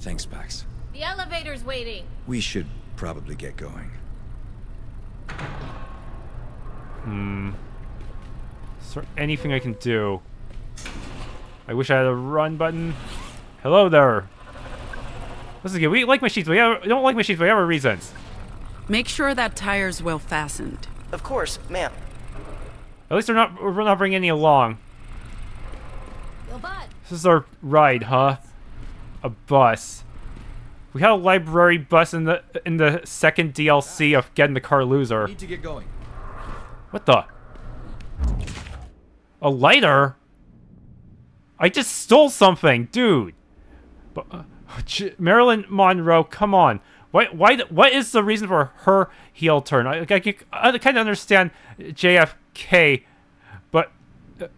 Thanks, Pax. The elevator's waiting. We should probably get going. Hmm. Is there anything I can do? I wish I had a run button. Hello there. This is good. We like machines. We don't like machines. We have our reasons. Make sure that tire's well fastened. Of course, ma'am. At least we're not bringing any along. This is our ride, huh? A bus. We had a library bus in the second DLC of Getting the Car Loser. Need to get going. What the? A lighter? I just stole something, dude. But, Marilyn Monroe, come on. What is the reason for her heel turn? I kind of understand JFK, but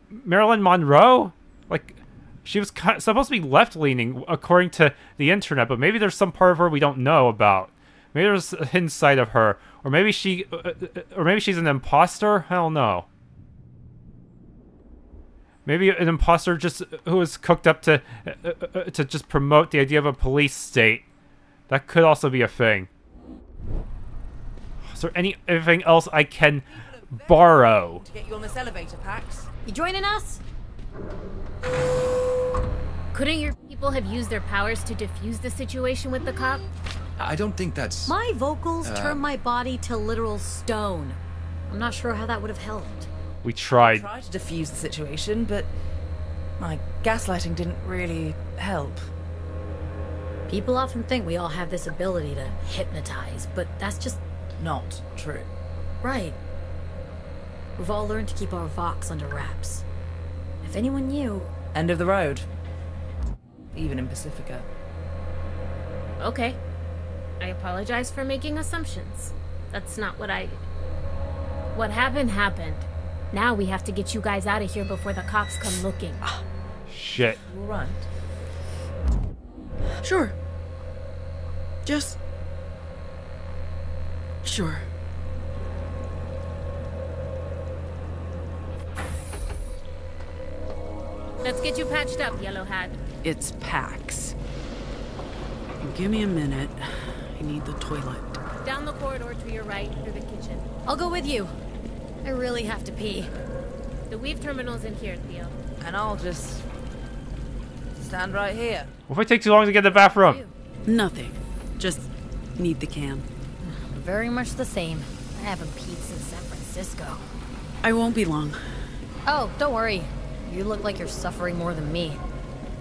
Marilyn Monroe? Like, she was supposed to be left-leaning, according to the internet, but maybe there's some part of her we don't know about. Maybe there's a hidden side of her, or maybe she's an imposter? I don't know. Maybe an imposter just who was cooked up to just promote the idea of a police state. That could also be a thing. Is there anything else I can borrow? To get you on this elevator, Pax. You joining us? Couldn't your people have used their powers to defuse the situation with the cop? I don't think that's... My vocals turned my body to literal stone. I'm not sure how that would have helped. We tried. I tried to defuse the situation, but my gaslighting didn't really help. People often think we all have this ability to hypnotize, but that's just... not true. Right. We've all learned to keep our Vox under wraps. If anyone knew... End of the road. Even in Pacifica. Okay. I apologize for making assumptions. That's not what I... What happened, happened. Now we have to get you guys out of here before the cops come looking. Shit. We'll run. Sure. Just... Sure. Let's get you patched up, Yellow Hat. It's Pax. Give me a minute. I need the toilet. Down the corridor to your right, through the kitchen. I'll go with you. I really have to pee. The weave terminal's in here, Theo. And I'll just... stand right here. What if I take too long to get to the bathroom? Nothing. Just need the can. Very much the same. I haven't peed since San Francisco. I won't be long. Oh, don't worry. You look like you're suffering more than me.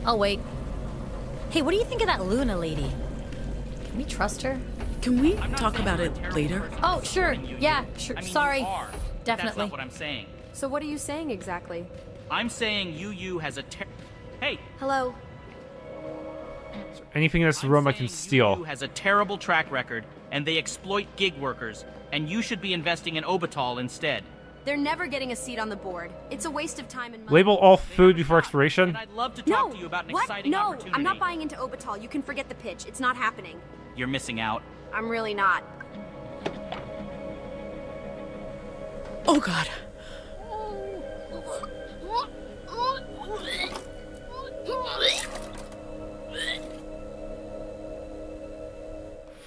I'll wait. Hey, what do you think of that Luna lady? Can we trust her? Can we talk about it later? Oh, sure. Yeah, sure. I mean, sorry. Definitely. That's not what I'm saying. So what are you saying exactly? I'm saying UU has a Hey! Hello. Is there anything in this room I can steal? UU has a terrible track record, and they exploit gig workers, and you should be investing in Obital instead. They're never getting a seat on the board. It's a waste of time and money. Label all food before expiration? And I'd love to talk to you about an exciting opportunity. No, I'm not buying into Obital. You can forget the pitch. It's not happening. You're missing out. I'm really not. Oh, God.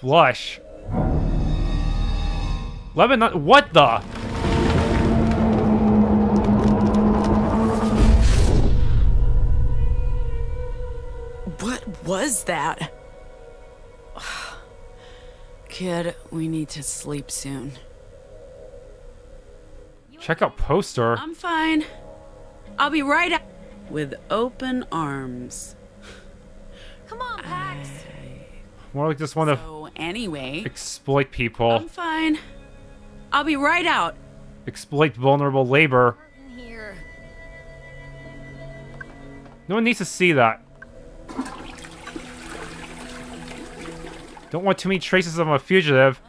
Flush. Lebanon. What the? What was that? Kid, we need to sleep soon. Check out poster. I'm fine. I'll be right out. With open arms. Come on, Pax. More like just want to exploit people. I'm fine. I'll be right out. Exploit vulnerable labor. No one needs to see that. Don't want too many traces of a fugitive.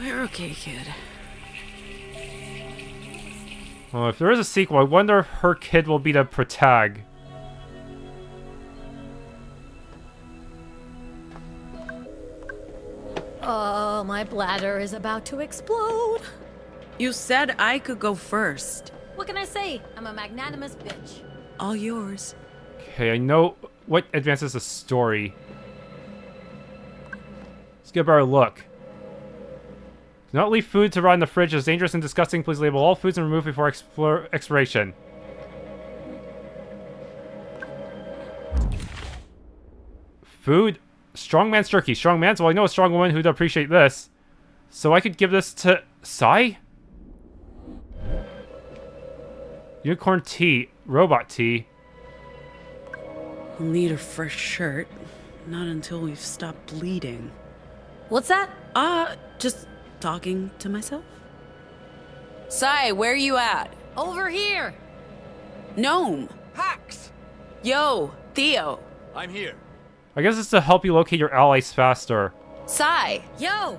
We're okay, kid. Well, if there is a sequel, I wonder if her kid will be the protag. Oh, my bladder is about to explode. You said I could go first. What can I say? I'm a magnanimous bitch. All yours. Okay, I know what advances the story. Let's give her a look. Do not leave food to rot in the fridge. It's dangerous and disgusting. Please label all foods and remove before expiration. Food. Strong man's jerky. Strong man's? Well, I know a strong woman who'd appreciate this. So I could give this to... Sai? Unicorn tea. Robot tea. We'll need a fresh shirt. Not until we've stopped bleeding. What's that? Just... talking to myself. Sai, where you at? Over here. Noam. Pax. Yo, Theo. I'm here. I guess it's to help you locate your allies faster. Sai. Yo.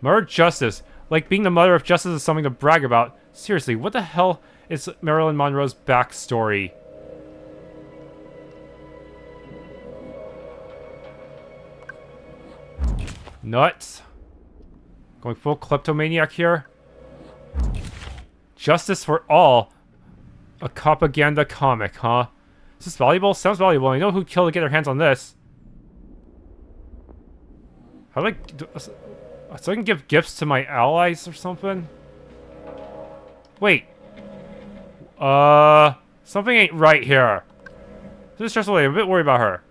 Mother Justice. Like being the mother of justice is something to brag about. Seriously, what the hell is Marilyn Monroe's backstory? Nuts. Going full kleptomaniac here. Justice for all. A propaganda comic, huh? Is this valuable? Sounds valuable. I know who'd kill to get their hands on this. How do I... so I can give gifts to my allies or something? Wait. Something ain't right here. This is stressful lady. I'm a bit worried about her.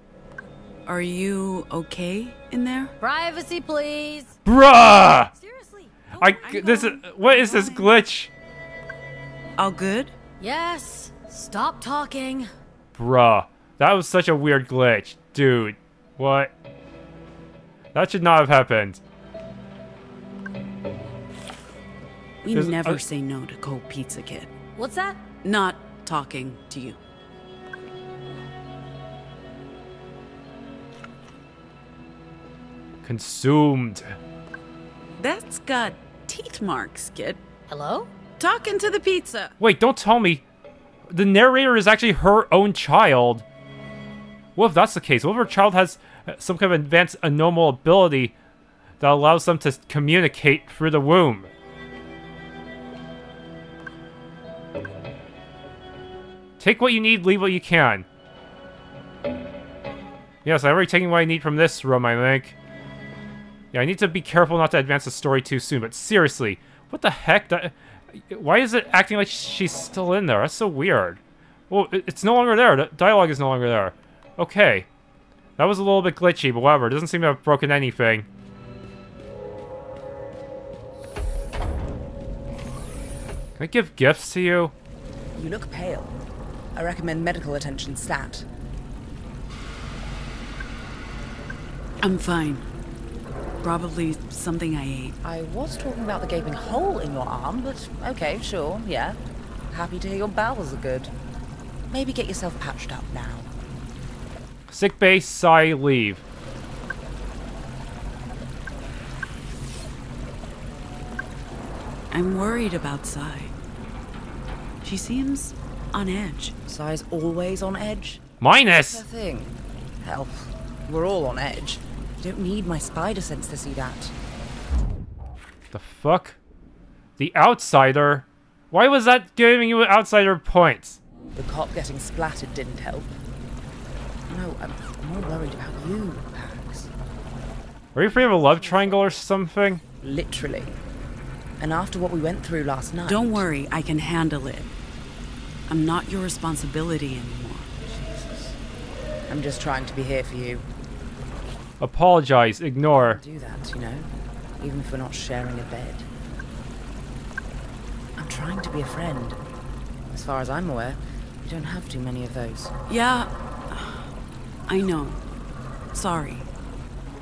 Are you okay in there? Privacy, please. Bruh! Seriously? Oh, what is this glitch? All good? Yes. Stop talking. Bruh. That was such a weird glitch. Dude. What? That should not have happened. We never say no to cold pizza, kid. What's that? Not talking to you. Consumed. That's got teeth marks, kid. Hello? Talking to the pizza. Wait, don't tell me. The narrator is actually her own child. What if that's the case? What if her child has some kind of advanced anomal ability that allows them to communicate through the womb? Take what you need, leave what you can. Yes, I've already taken what I need from this room, I think. Yeah, I need to be careful not to advance the story too soon, but seriously, what the heck? Why is it acting like she's still in there? That's so weird. Well, it's no longer there. The dialogue is no longer there. Okay. That was a little bit glitchy, but whatever. It doesn't seem to have broken anything. Can I give gifts to you? You look pale. I recommend medical attention stat. I'm fine. Probably something I ate. I was talking about the gaping hole in your arm, but okay, sure, yeah. Happy to hear your bowels are good. Maybe get yourself patched up now. Sick bay, Sai, leave. I'm worried about Sai. She seems on edge. Sai's always on edge. Minus! That's her thing. Hell, we're all on edge. I don't need my spider sense to see that. The fuck? The outsider? Why was that giving you outsider points? The cop getting splattered didn't help. No, I'm more worried about you, Pax. Are you afraid of a love triangle or something? Literally. And after what we went through last night... Don't worry, I can handle it. I'm not your responsibility anymore. Jesus. I'm just trying to be here for you. Apologize, ignore. Do that, you know? Even if we're not sharing a bed. I'm trying to be a friend. As far as I'm aware, you don't have too many of those. Yeah, I know. Sorry.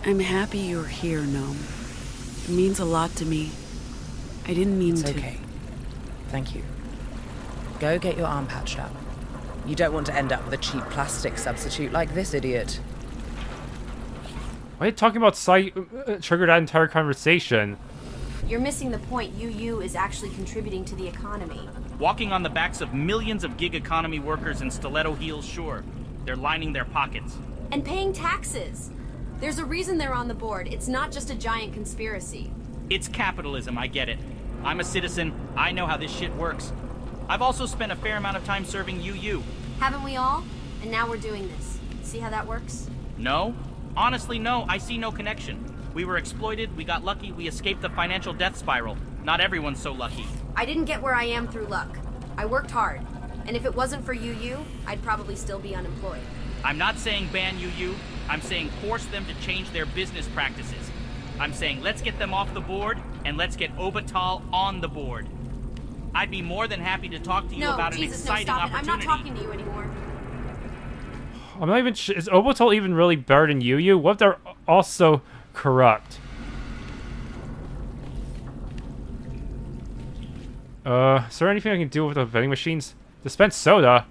I'm happy you're here, Noam. It means a lot to me. I didn't mean to. It's okay. Thank you. Go get your arm patched up. You don't want to end up with a cheap plastic substitute like this idiot. Why are you talking about Sai triggered that entire conversation? You're missing the point. UU is actually contributing to the economy. Walking on the backs of millions of gig economy workers in stiletto heels, sure. They're lining their pockets. And paying taxes. There's a reason they're on the board. It's not just a giant conspiracy. It's capitalism, I get it. I'm a citizen. I know how this shit works. I've also spent a fair amount of time serving UU. Haven't we all? And now we're doing this. See how that works? No. Honestly, no, I see no connection. We were exploited, we got lucky, we escaped the financial death spiral. Not everyone's so lucky. I didn't get where I am through luck. I worked hard. And if it wasn't for UU, I'd probably still be unemployed. I'm not saying ban UU. I'm saying force them to change their business practices. I'm saying let's get them off the board, and let's get Obital on the board. I'd be more than happy to talk to you about an exciting opportunity. I'm not talking to you anymore. I'm not even sure. Is Obital even really better than UU? What if they're also corrupt? Is there anything I can do with the vending machines? Dispense soda?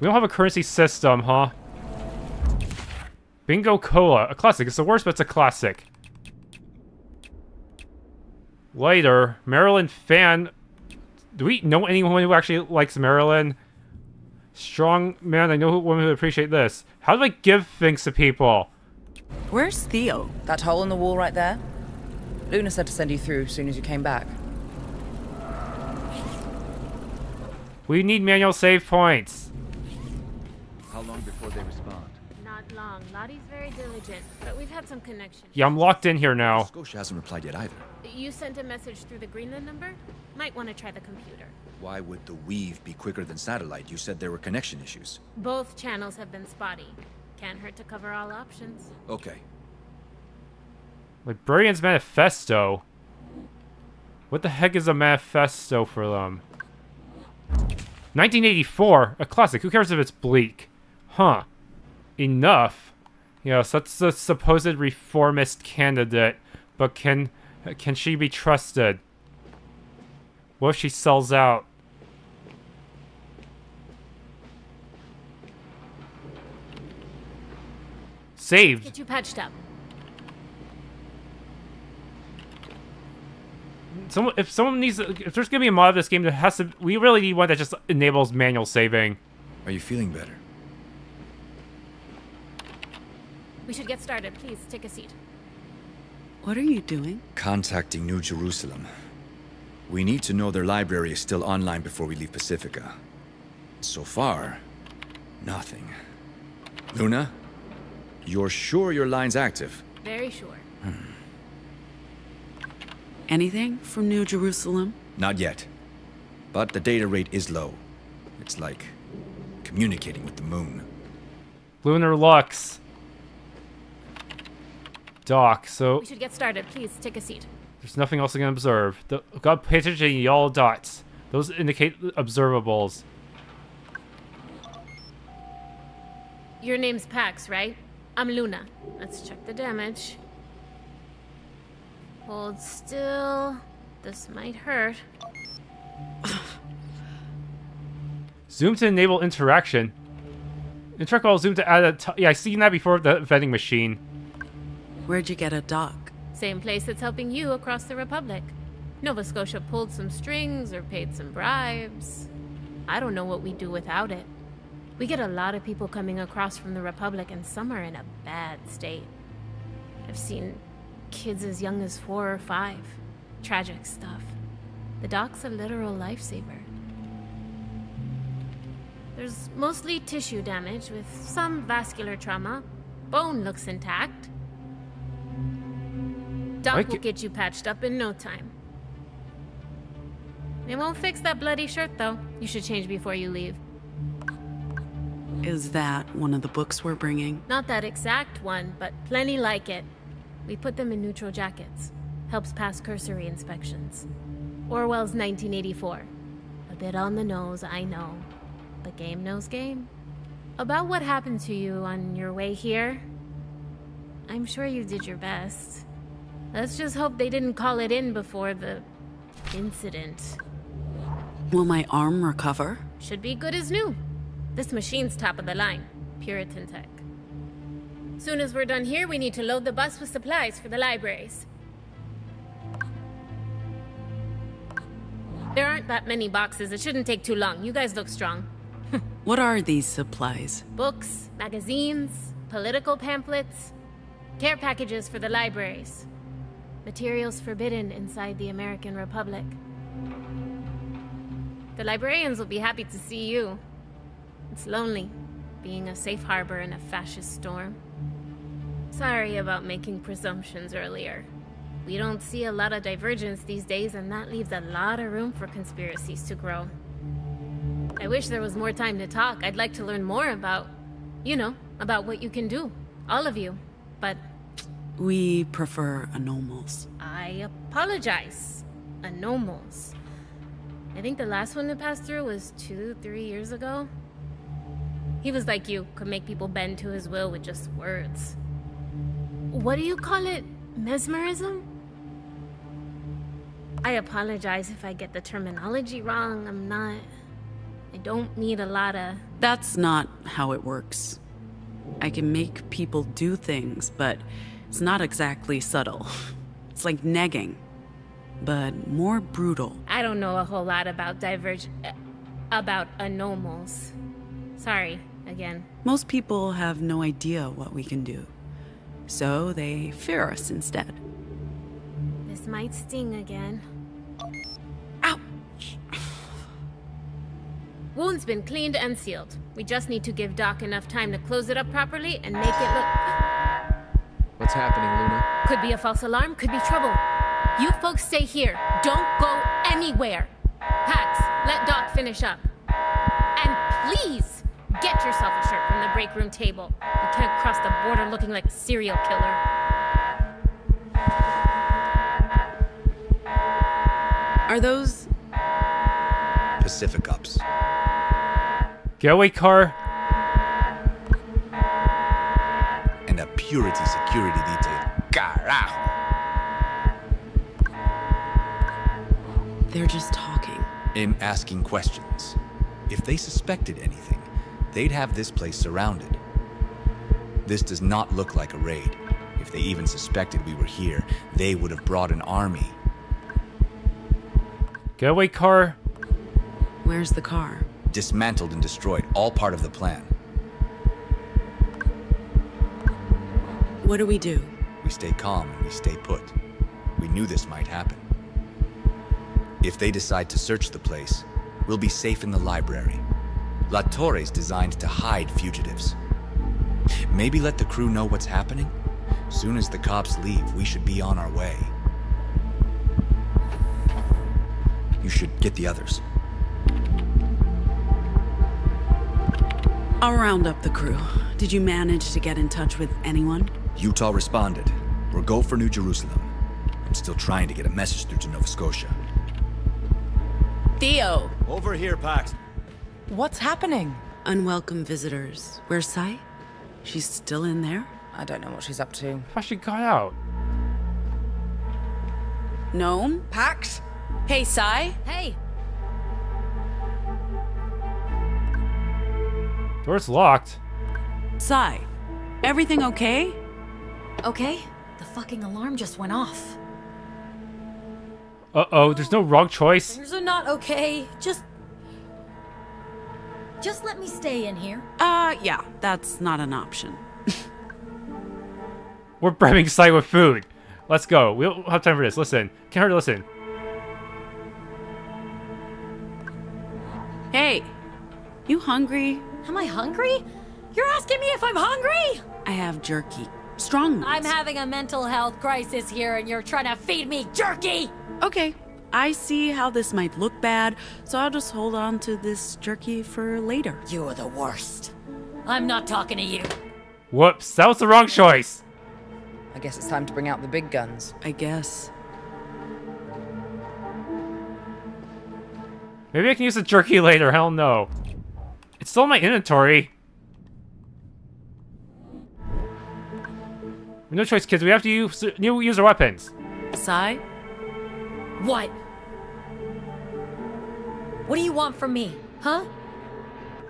We don't have a currency system, huh? Bingo Cola. A classic. It's the worst, but it's a classic. Later. Marilyn fan. Do we know anyone who actually likes Marilyn? Strong man, I know women who appreciate this. How do I give things to people? Where's Theo? That hole in the wall right there? Luna said to send you through as soon as you came back. We need manual save points. How long before they respond? Not long. Lottie's very diligent, but we've had some connection. Yeah, I'm locked in here now. Scotia hasn't replied yet either. You sent a message through the Greenland number? Might want to try the computer. Why would the weave be quicker than satellite? You said there were connection issues. Both channels have been spotty. Can't hurt to cover all options. Okay. Librarian's manifesto? What the heck is a manifesto for them? 1984? A classic. Who cares if it's bleak? Huh. Enough. Yeah, so that's the supposed reformist candidate. But can she be trusted? What if she sells out? Saved. Get you patched up. Someone, if someone needs, if there's gonna be a mod of this game that has to, we really need one that just enables manual saving. Are you feeling better? We should get started. Please take a seat. What are you doing? Contacting New Jerusalem. We need to know their library is still online before we leave Pacifica. So far, nothing. Luna, you're sure your line's active? Very sure. Anything from New Jerusalem? Not yet. But the data rate is low. It's like communicating with the moon. Lunar Lux. Doc, so... We should get started. Please, take a seat. There's nothing else I can observe. God, pay attention to y'all dots. Those indicate observables. Your name's Pax, right? I'm Luna. Let's check the damage. Hold still. This might hurt. Zoom to enable interaction. Interact while zoom to add a... yeah, I've seen that before, the vending machine. Where'd you get a doc? Same place that's helping you across the Republic. Nova Scotia pulled some strings or paid some bribes. I don't know what we do without it. We get a lot of people coming across from the Republic and some are in a bad state. I've seen kids as young as 4 or 5. Tragic stuff. The dock's a literal lifesaver. There's mostly tissue damage with some vascular trauma. Bone looks intact. Doc will get you patched up in no time. It won't fix that bloody shirt, though. You should change before you leave. Is that one of the books we're bringing? Not that exact one, but plenty like it. We put them in neutral jackets. Helps pass cursory inspections. Orwell's 1984. A bit on the nose, I know. But game knows game. About what happened to you on your way here? I'm sure you did your best. Let's just hope they didn't call it in before the incident. Will my arm recover? Should be good as new. This machine's top of the line. Puritan tech. Soon as we're done here, we need to load the bus with supplies for the libraries. There aren't that many boxes. It shouldn't take too long. You guys look strong. What are these supplies? Books, magazines, political pamphlets, care packages for the libraries. Materials forbidden inside the American Republic. The librarians will be happy to see you. It's lonely, being a safe harbor in a fascist storm. Sorry about making presumptions earlier. We don't see a lot of divergence these days, and that leaves a lot of room for conspiracies to grow. I wish there was more time to talk. I'd like to learn more about, you know, about what you can do. All of you. But... we prefer Anomals. I apologize. Anomals. I think the last one that passed through was 2-3 years ago. He was like you, could make people bend to his will with just words. What do you call it? Mesmerism? I apologize if I get the terminology wrong. I don't need a lot of... That's not how it works. I can make people do things, but it's not exactly subtle. It's like negging, but more brutal. I don't know a whole lot about anomals. Sorry, again. Most people have no idea what we can do, so they fear us instead. This might sting again. Ouch! Wound's been cleaned and sealed. We just need to give Doc enough time to close it up properly and make it look... What's happening, Luna? Could be a false alarm, could be trouble. You folks stay here. Don't go anywhere. Pax, let Doc finish up. And please, get yourself a shirt from the break room table. You can't cross the border looking like a serial killer. Are those... Pacific Cups? Get away, car. And a Purity security detail. Carajo! They're just talking. I'm asking questions. If they suspected anything, they'd have this place surrounded. This does not look like a raid. If they even suspected we were here, they would have brought an army. Get away, car. Where's the car? Dismantled and destroyed, all part of the plan. What do? We stay calm and we stay put. We knew this might happen. If they decide to search the place, we'll be safe in the library. La Torre's designed to hide fugitives. Maybe let the crew know what's happening? Soon as the cops leave, we should be on our way. You should get the others. I'll round up the crew. Did you manage to get in touch with anyone? Utah responded. We'll go for New Jerusalem. I'm still trying to get a message through to Nova Scotia. Theo! Over here, Pax. What's happening? Unwelcome visitors. Where's Sai? She's still in there? I don't know what she's up to. How she got out? Noam? Pax? Hey, Sai? Hey! Door's locked. Sai, everything okay? Okay. The fucking alarm just went off. Uh-oh, there's no wrong choice. Things are not okay. Just let me stay in here. Yeah, that's not an option. We're bribing Sai with food. Let's go. We don't have time for this. Listen. Can't hurt to listen. Hey, you hungry? Am I hungry? You're asking me if I'm hungry? I have jerky. Strong man's. I'm having a mental health crisis here and you're trying to feed me jerky! Okay, I see how this might look bad, so I'll just hold on to this jerky for later. You are the worst. I'm not talking to you. Whoops, that was the wrong choice. I guess it's time to bring out the big guns. I guess. Maybe I can use the jerky later, hell no. It's still in my inventory. No choice, kids. We have to use our weapons. Sai? What? What do you want from me, huh?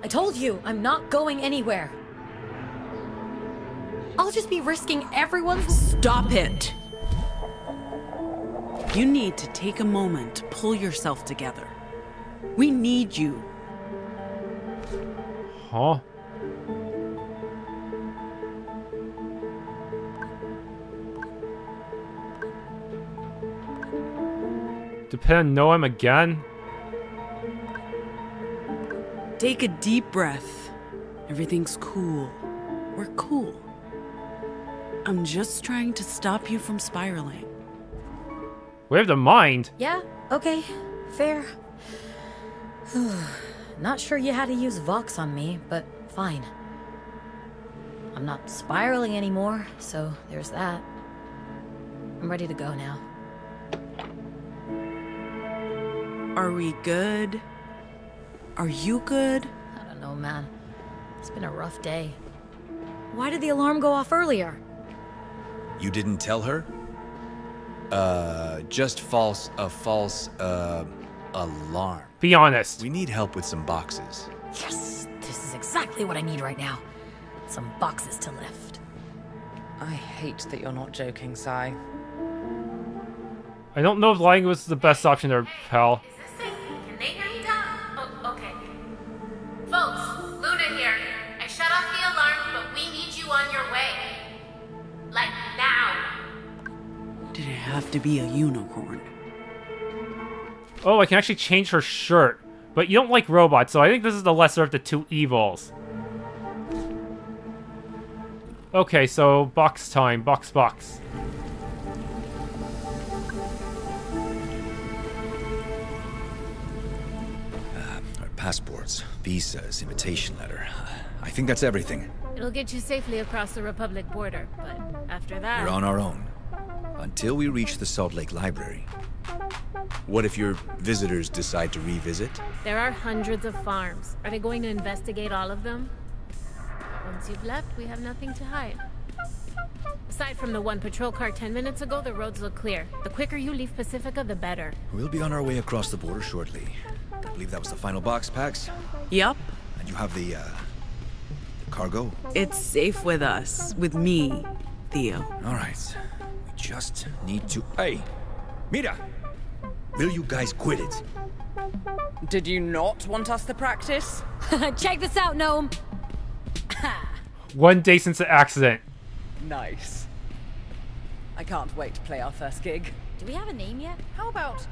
I told you, I'm not going anywhere. I'll just be risking everyone's- Stop it! You need to take a moment to pull yourself together. We need you. Huh? Depend on Noam again? Take a deep breath. Everything's cool. We're cool. I'm just trying to stop you from spiraling. We have the mind. Yeah, okay, fair. Not sure you had to use Vox on me, but fine. I'm not spiraling anymore, so there's that. I'm ready to go now. Are we good? Are you good? I don't know, man. It's been a rough day. Why did the alarm go off earlier? You didn't tell her? Just a false alarm. Be honest. We need help with some boxes. Yes, this is exactly what I need right now. Some boxes to lift. I hate that you're not joking, Sai. I don't know if lying was the best option there, pal. Have to be a unicorn. Oh, I can actually change her shirt. But you don't like robots, so I think this is the lesser of the two evils. Okay, so box time. Box, box. Our passports, visas, invitation letter. I think that's everything. It'll get you safely across the Republic border, but after that... We're on our own. Until we reach the Salt Lake Library. What if your visitors decide to revisit? There are hundreds of farms. Are they going to investigate all of them? Once you've left, we have nothing to hide. Aside from the one patrol car 10 minutes ago, the roads look clear. The quicker you leave Pacifica, the better. We'll be on our way across the border shortly. I believe that was the final box, Pax? Yep. And you have the cargo? It's safe with us. With me, Theo. All right. Just need to... Hey! Mira! Will you guys quit it? Did you not want us to practice? Check this out, Noam! 1 day since the accident. Nice. I can't wait to play our first gig. Do we have a name yet? How about...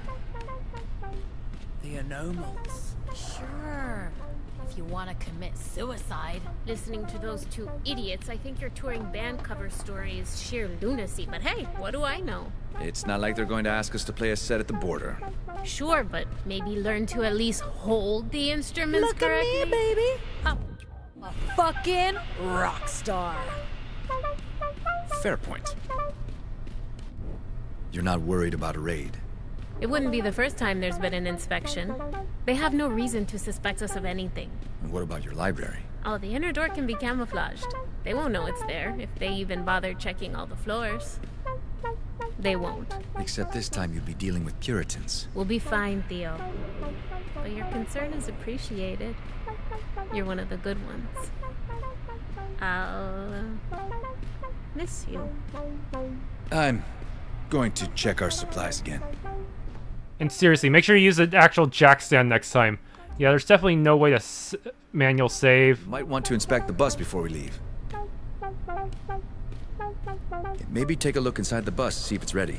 the Anomals? Sure. If you want to commit suicide. Listening to those two idiots, I think your touring band cover story is sheer lunacy, but hey, what do I know? It's not like they're going to ask us to play a set at the border. Sure, but maybe learn to at least hold the instruments correctly. Look at me, baby! I'm a fucking rock star. Fair point. You're not worried about a raid? It wouldn't be the first time there's been an inspection. They have no reason to suspect us of anything. And what about your library? Oh, the inner door can be camouflaged. They won't know it's there, if they even bother checking all the floors. They won't. Except this time you'll be dealing with Puritans. We'll be fine, Theo. But your concern is appreciated. You're one of the good ones. I'll... miss you. I'm going to check our supplies again. And seriously, make sure you use an actual jack stand next time. Yeah, there's definitely no way to manual save. Might want to inspect the bus before we leave. Maybe take a look inside the bus to see if it's ready.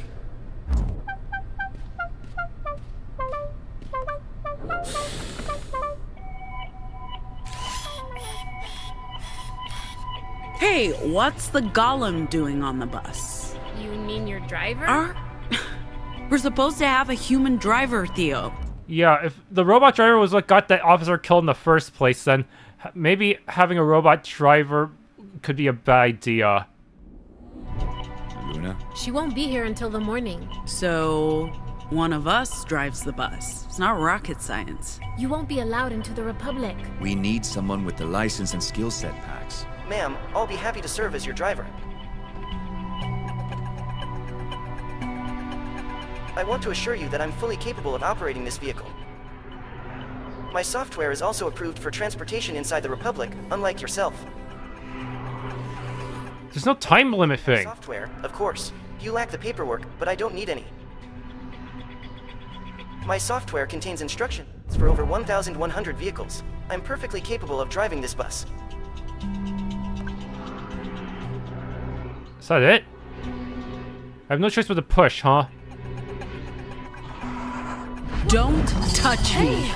Hey, what's the golem doing on the bus? You mean your driver? We're supposed to have a human driver, Theo. Yeah, if the robot driver was what got that officer killed in the first place, then maybe having a robot driver could be a bad idea. Luna? She won't be here until the morning. So, one of us drives the bus. It's not rocket science. You won't be allowed into the Republic. We need someone with the license and skill set, Pax. Ma'am, I'll be happy to serve as your driver. I want to assure you that I'm fully capable of operating this vehicle. My software is also approved for transportation inside the Republic, unlike yourself. There's no time limit thing. Software, of course. You lack the paperwork, but I don't need any. My software contains instructions for over 1,100 vehicles. I'm perfectly capable of driving this bus. Is that it? I have no choice but to push, huh? Don't touch me.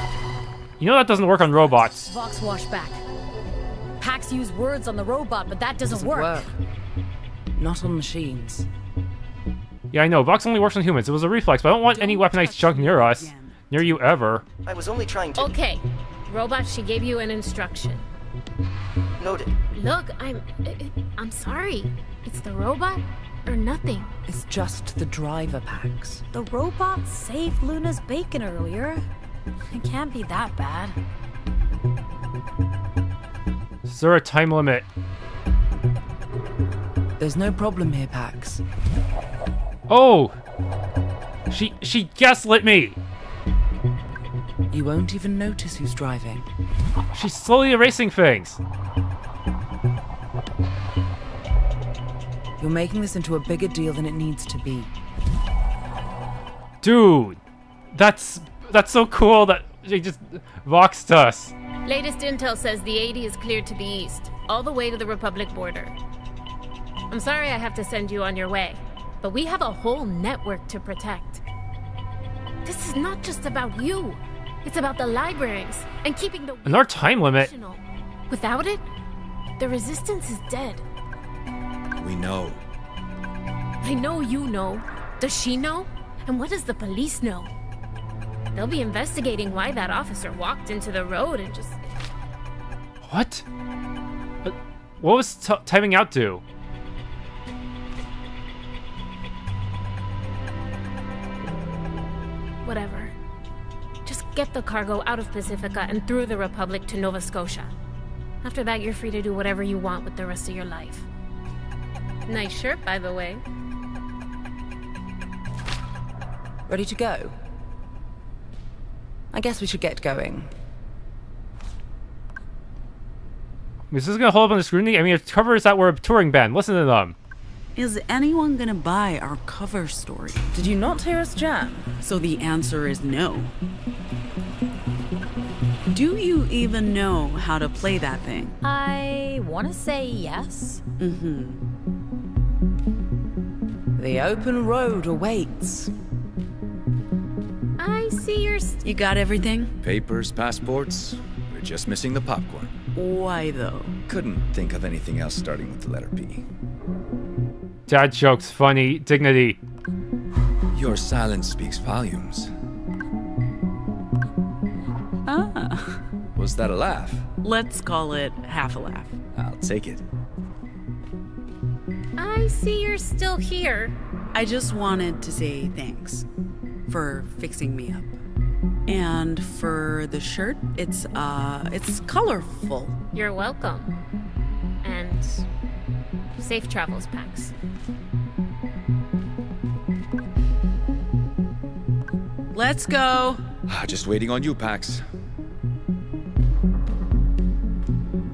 You know that doesn't work on robots. Vox wash back. Pax use words on the robot, but that doesn't work. Not on machines. Yeah, I know. Vox only works on humans. It was a reflex, but I don't want any weaponized junk near us. Again. Near you ever. I was only trying to... Okay. Robot, she gave you an instruction. Noted. Look, I'm sorry. It's the robot or nothing. It's just the driver, Pax. The robot saved Luna's bacon earlier. It can't be that bad. Is there a time limit? There's no problem here, Pax. Oh! She gaslit me! You won't even notice who's driving. She's slowly erasing things. You're making this into a bigger deal than it needs to be. Dude, that's so cool that they just voxed us. Latest intel says the 80 is clear to the east, all the way to the Republic border. I'm sorry I have to send you on your way, but we have a whole network to protect. This is not just about you. It's about the libraries and keeping the... Another time limit. Without it, the resistance is dead. We know. I know you know. Does she know? And what does the police know? They'll be investigating why that officer walked into the road and just... What? What was timing out to? Whatever. Just get the cargo out of Pacifica and through the Republic to Nova Scotia. After that, you're free to do whatever you want with the rest of your life. Nice shirt, by the way. Ready to go? I guess we should get going. Is this gonna hold up on the scrutiny? I mean, it covers that we're a touring band. Listen to them. Is anyone gonna buy our cover story? Did you not hear us jam? So the answer is no. Do you even know how to play that thing? I want to say yes. The open road awaits. I see your... You got everything? Papers, passports. We're just missing the popcorn. Why, though? Couldn't think of anything else starting with the letter P. Dad jokes, funny, dignity. Your silence speaks volumes. Ah. Was that a laugh? Let's call it half a laugh. I'll take it. I see you're still here. I just wanted to say thanks for fixing me up. And for the shirt, it's colorful. You're welcome. And safe travels, Pax. Let's go. Just waiting on you, Pax.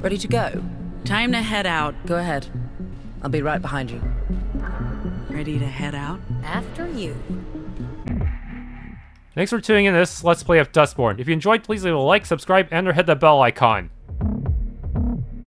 Ready to go? Time to head out. Go ahead. I'll be right behind you. Ready to head out? After you. Thanks for tuning in to this Let's Play of Dustborn. If you enjoyed, please leave a like, subscribe, and or hit the bell icon.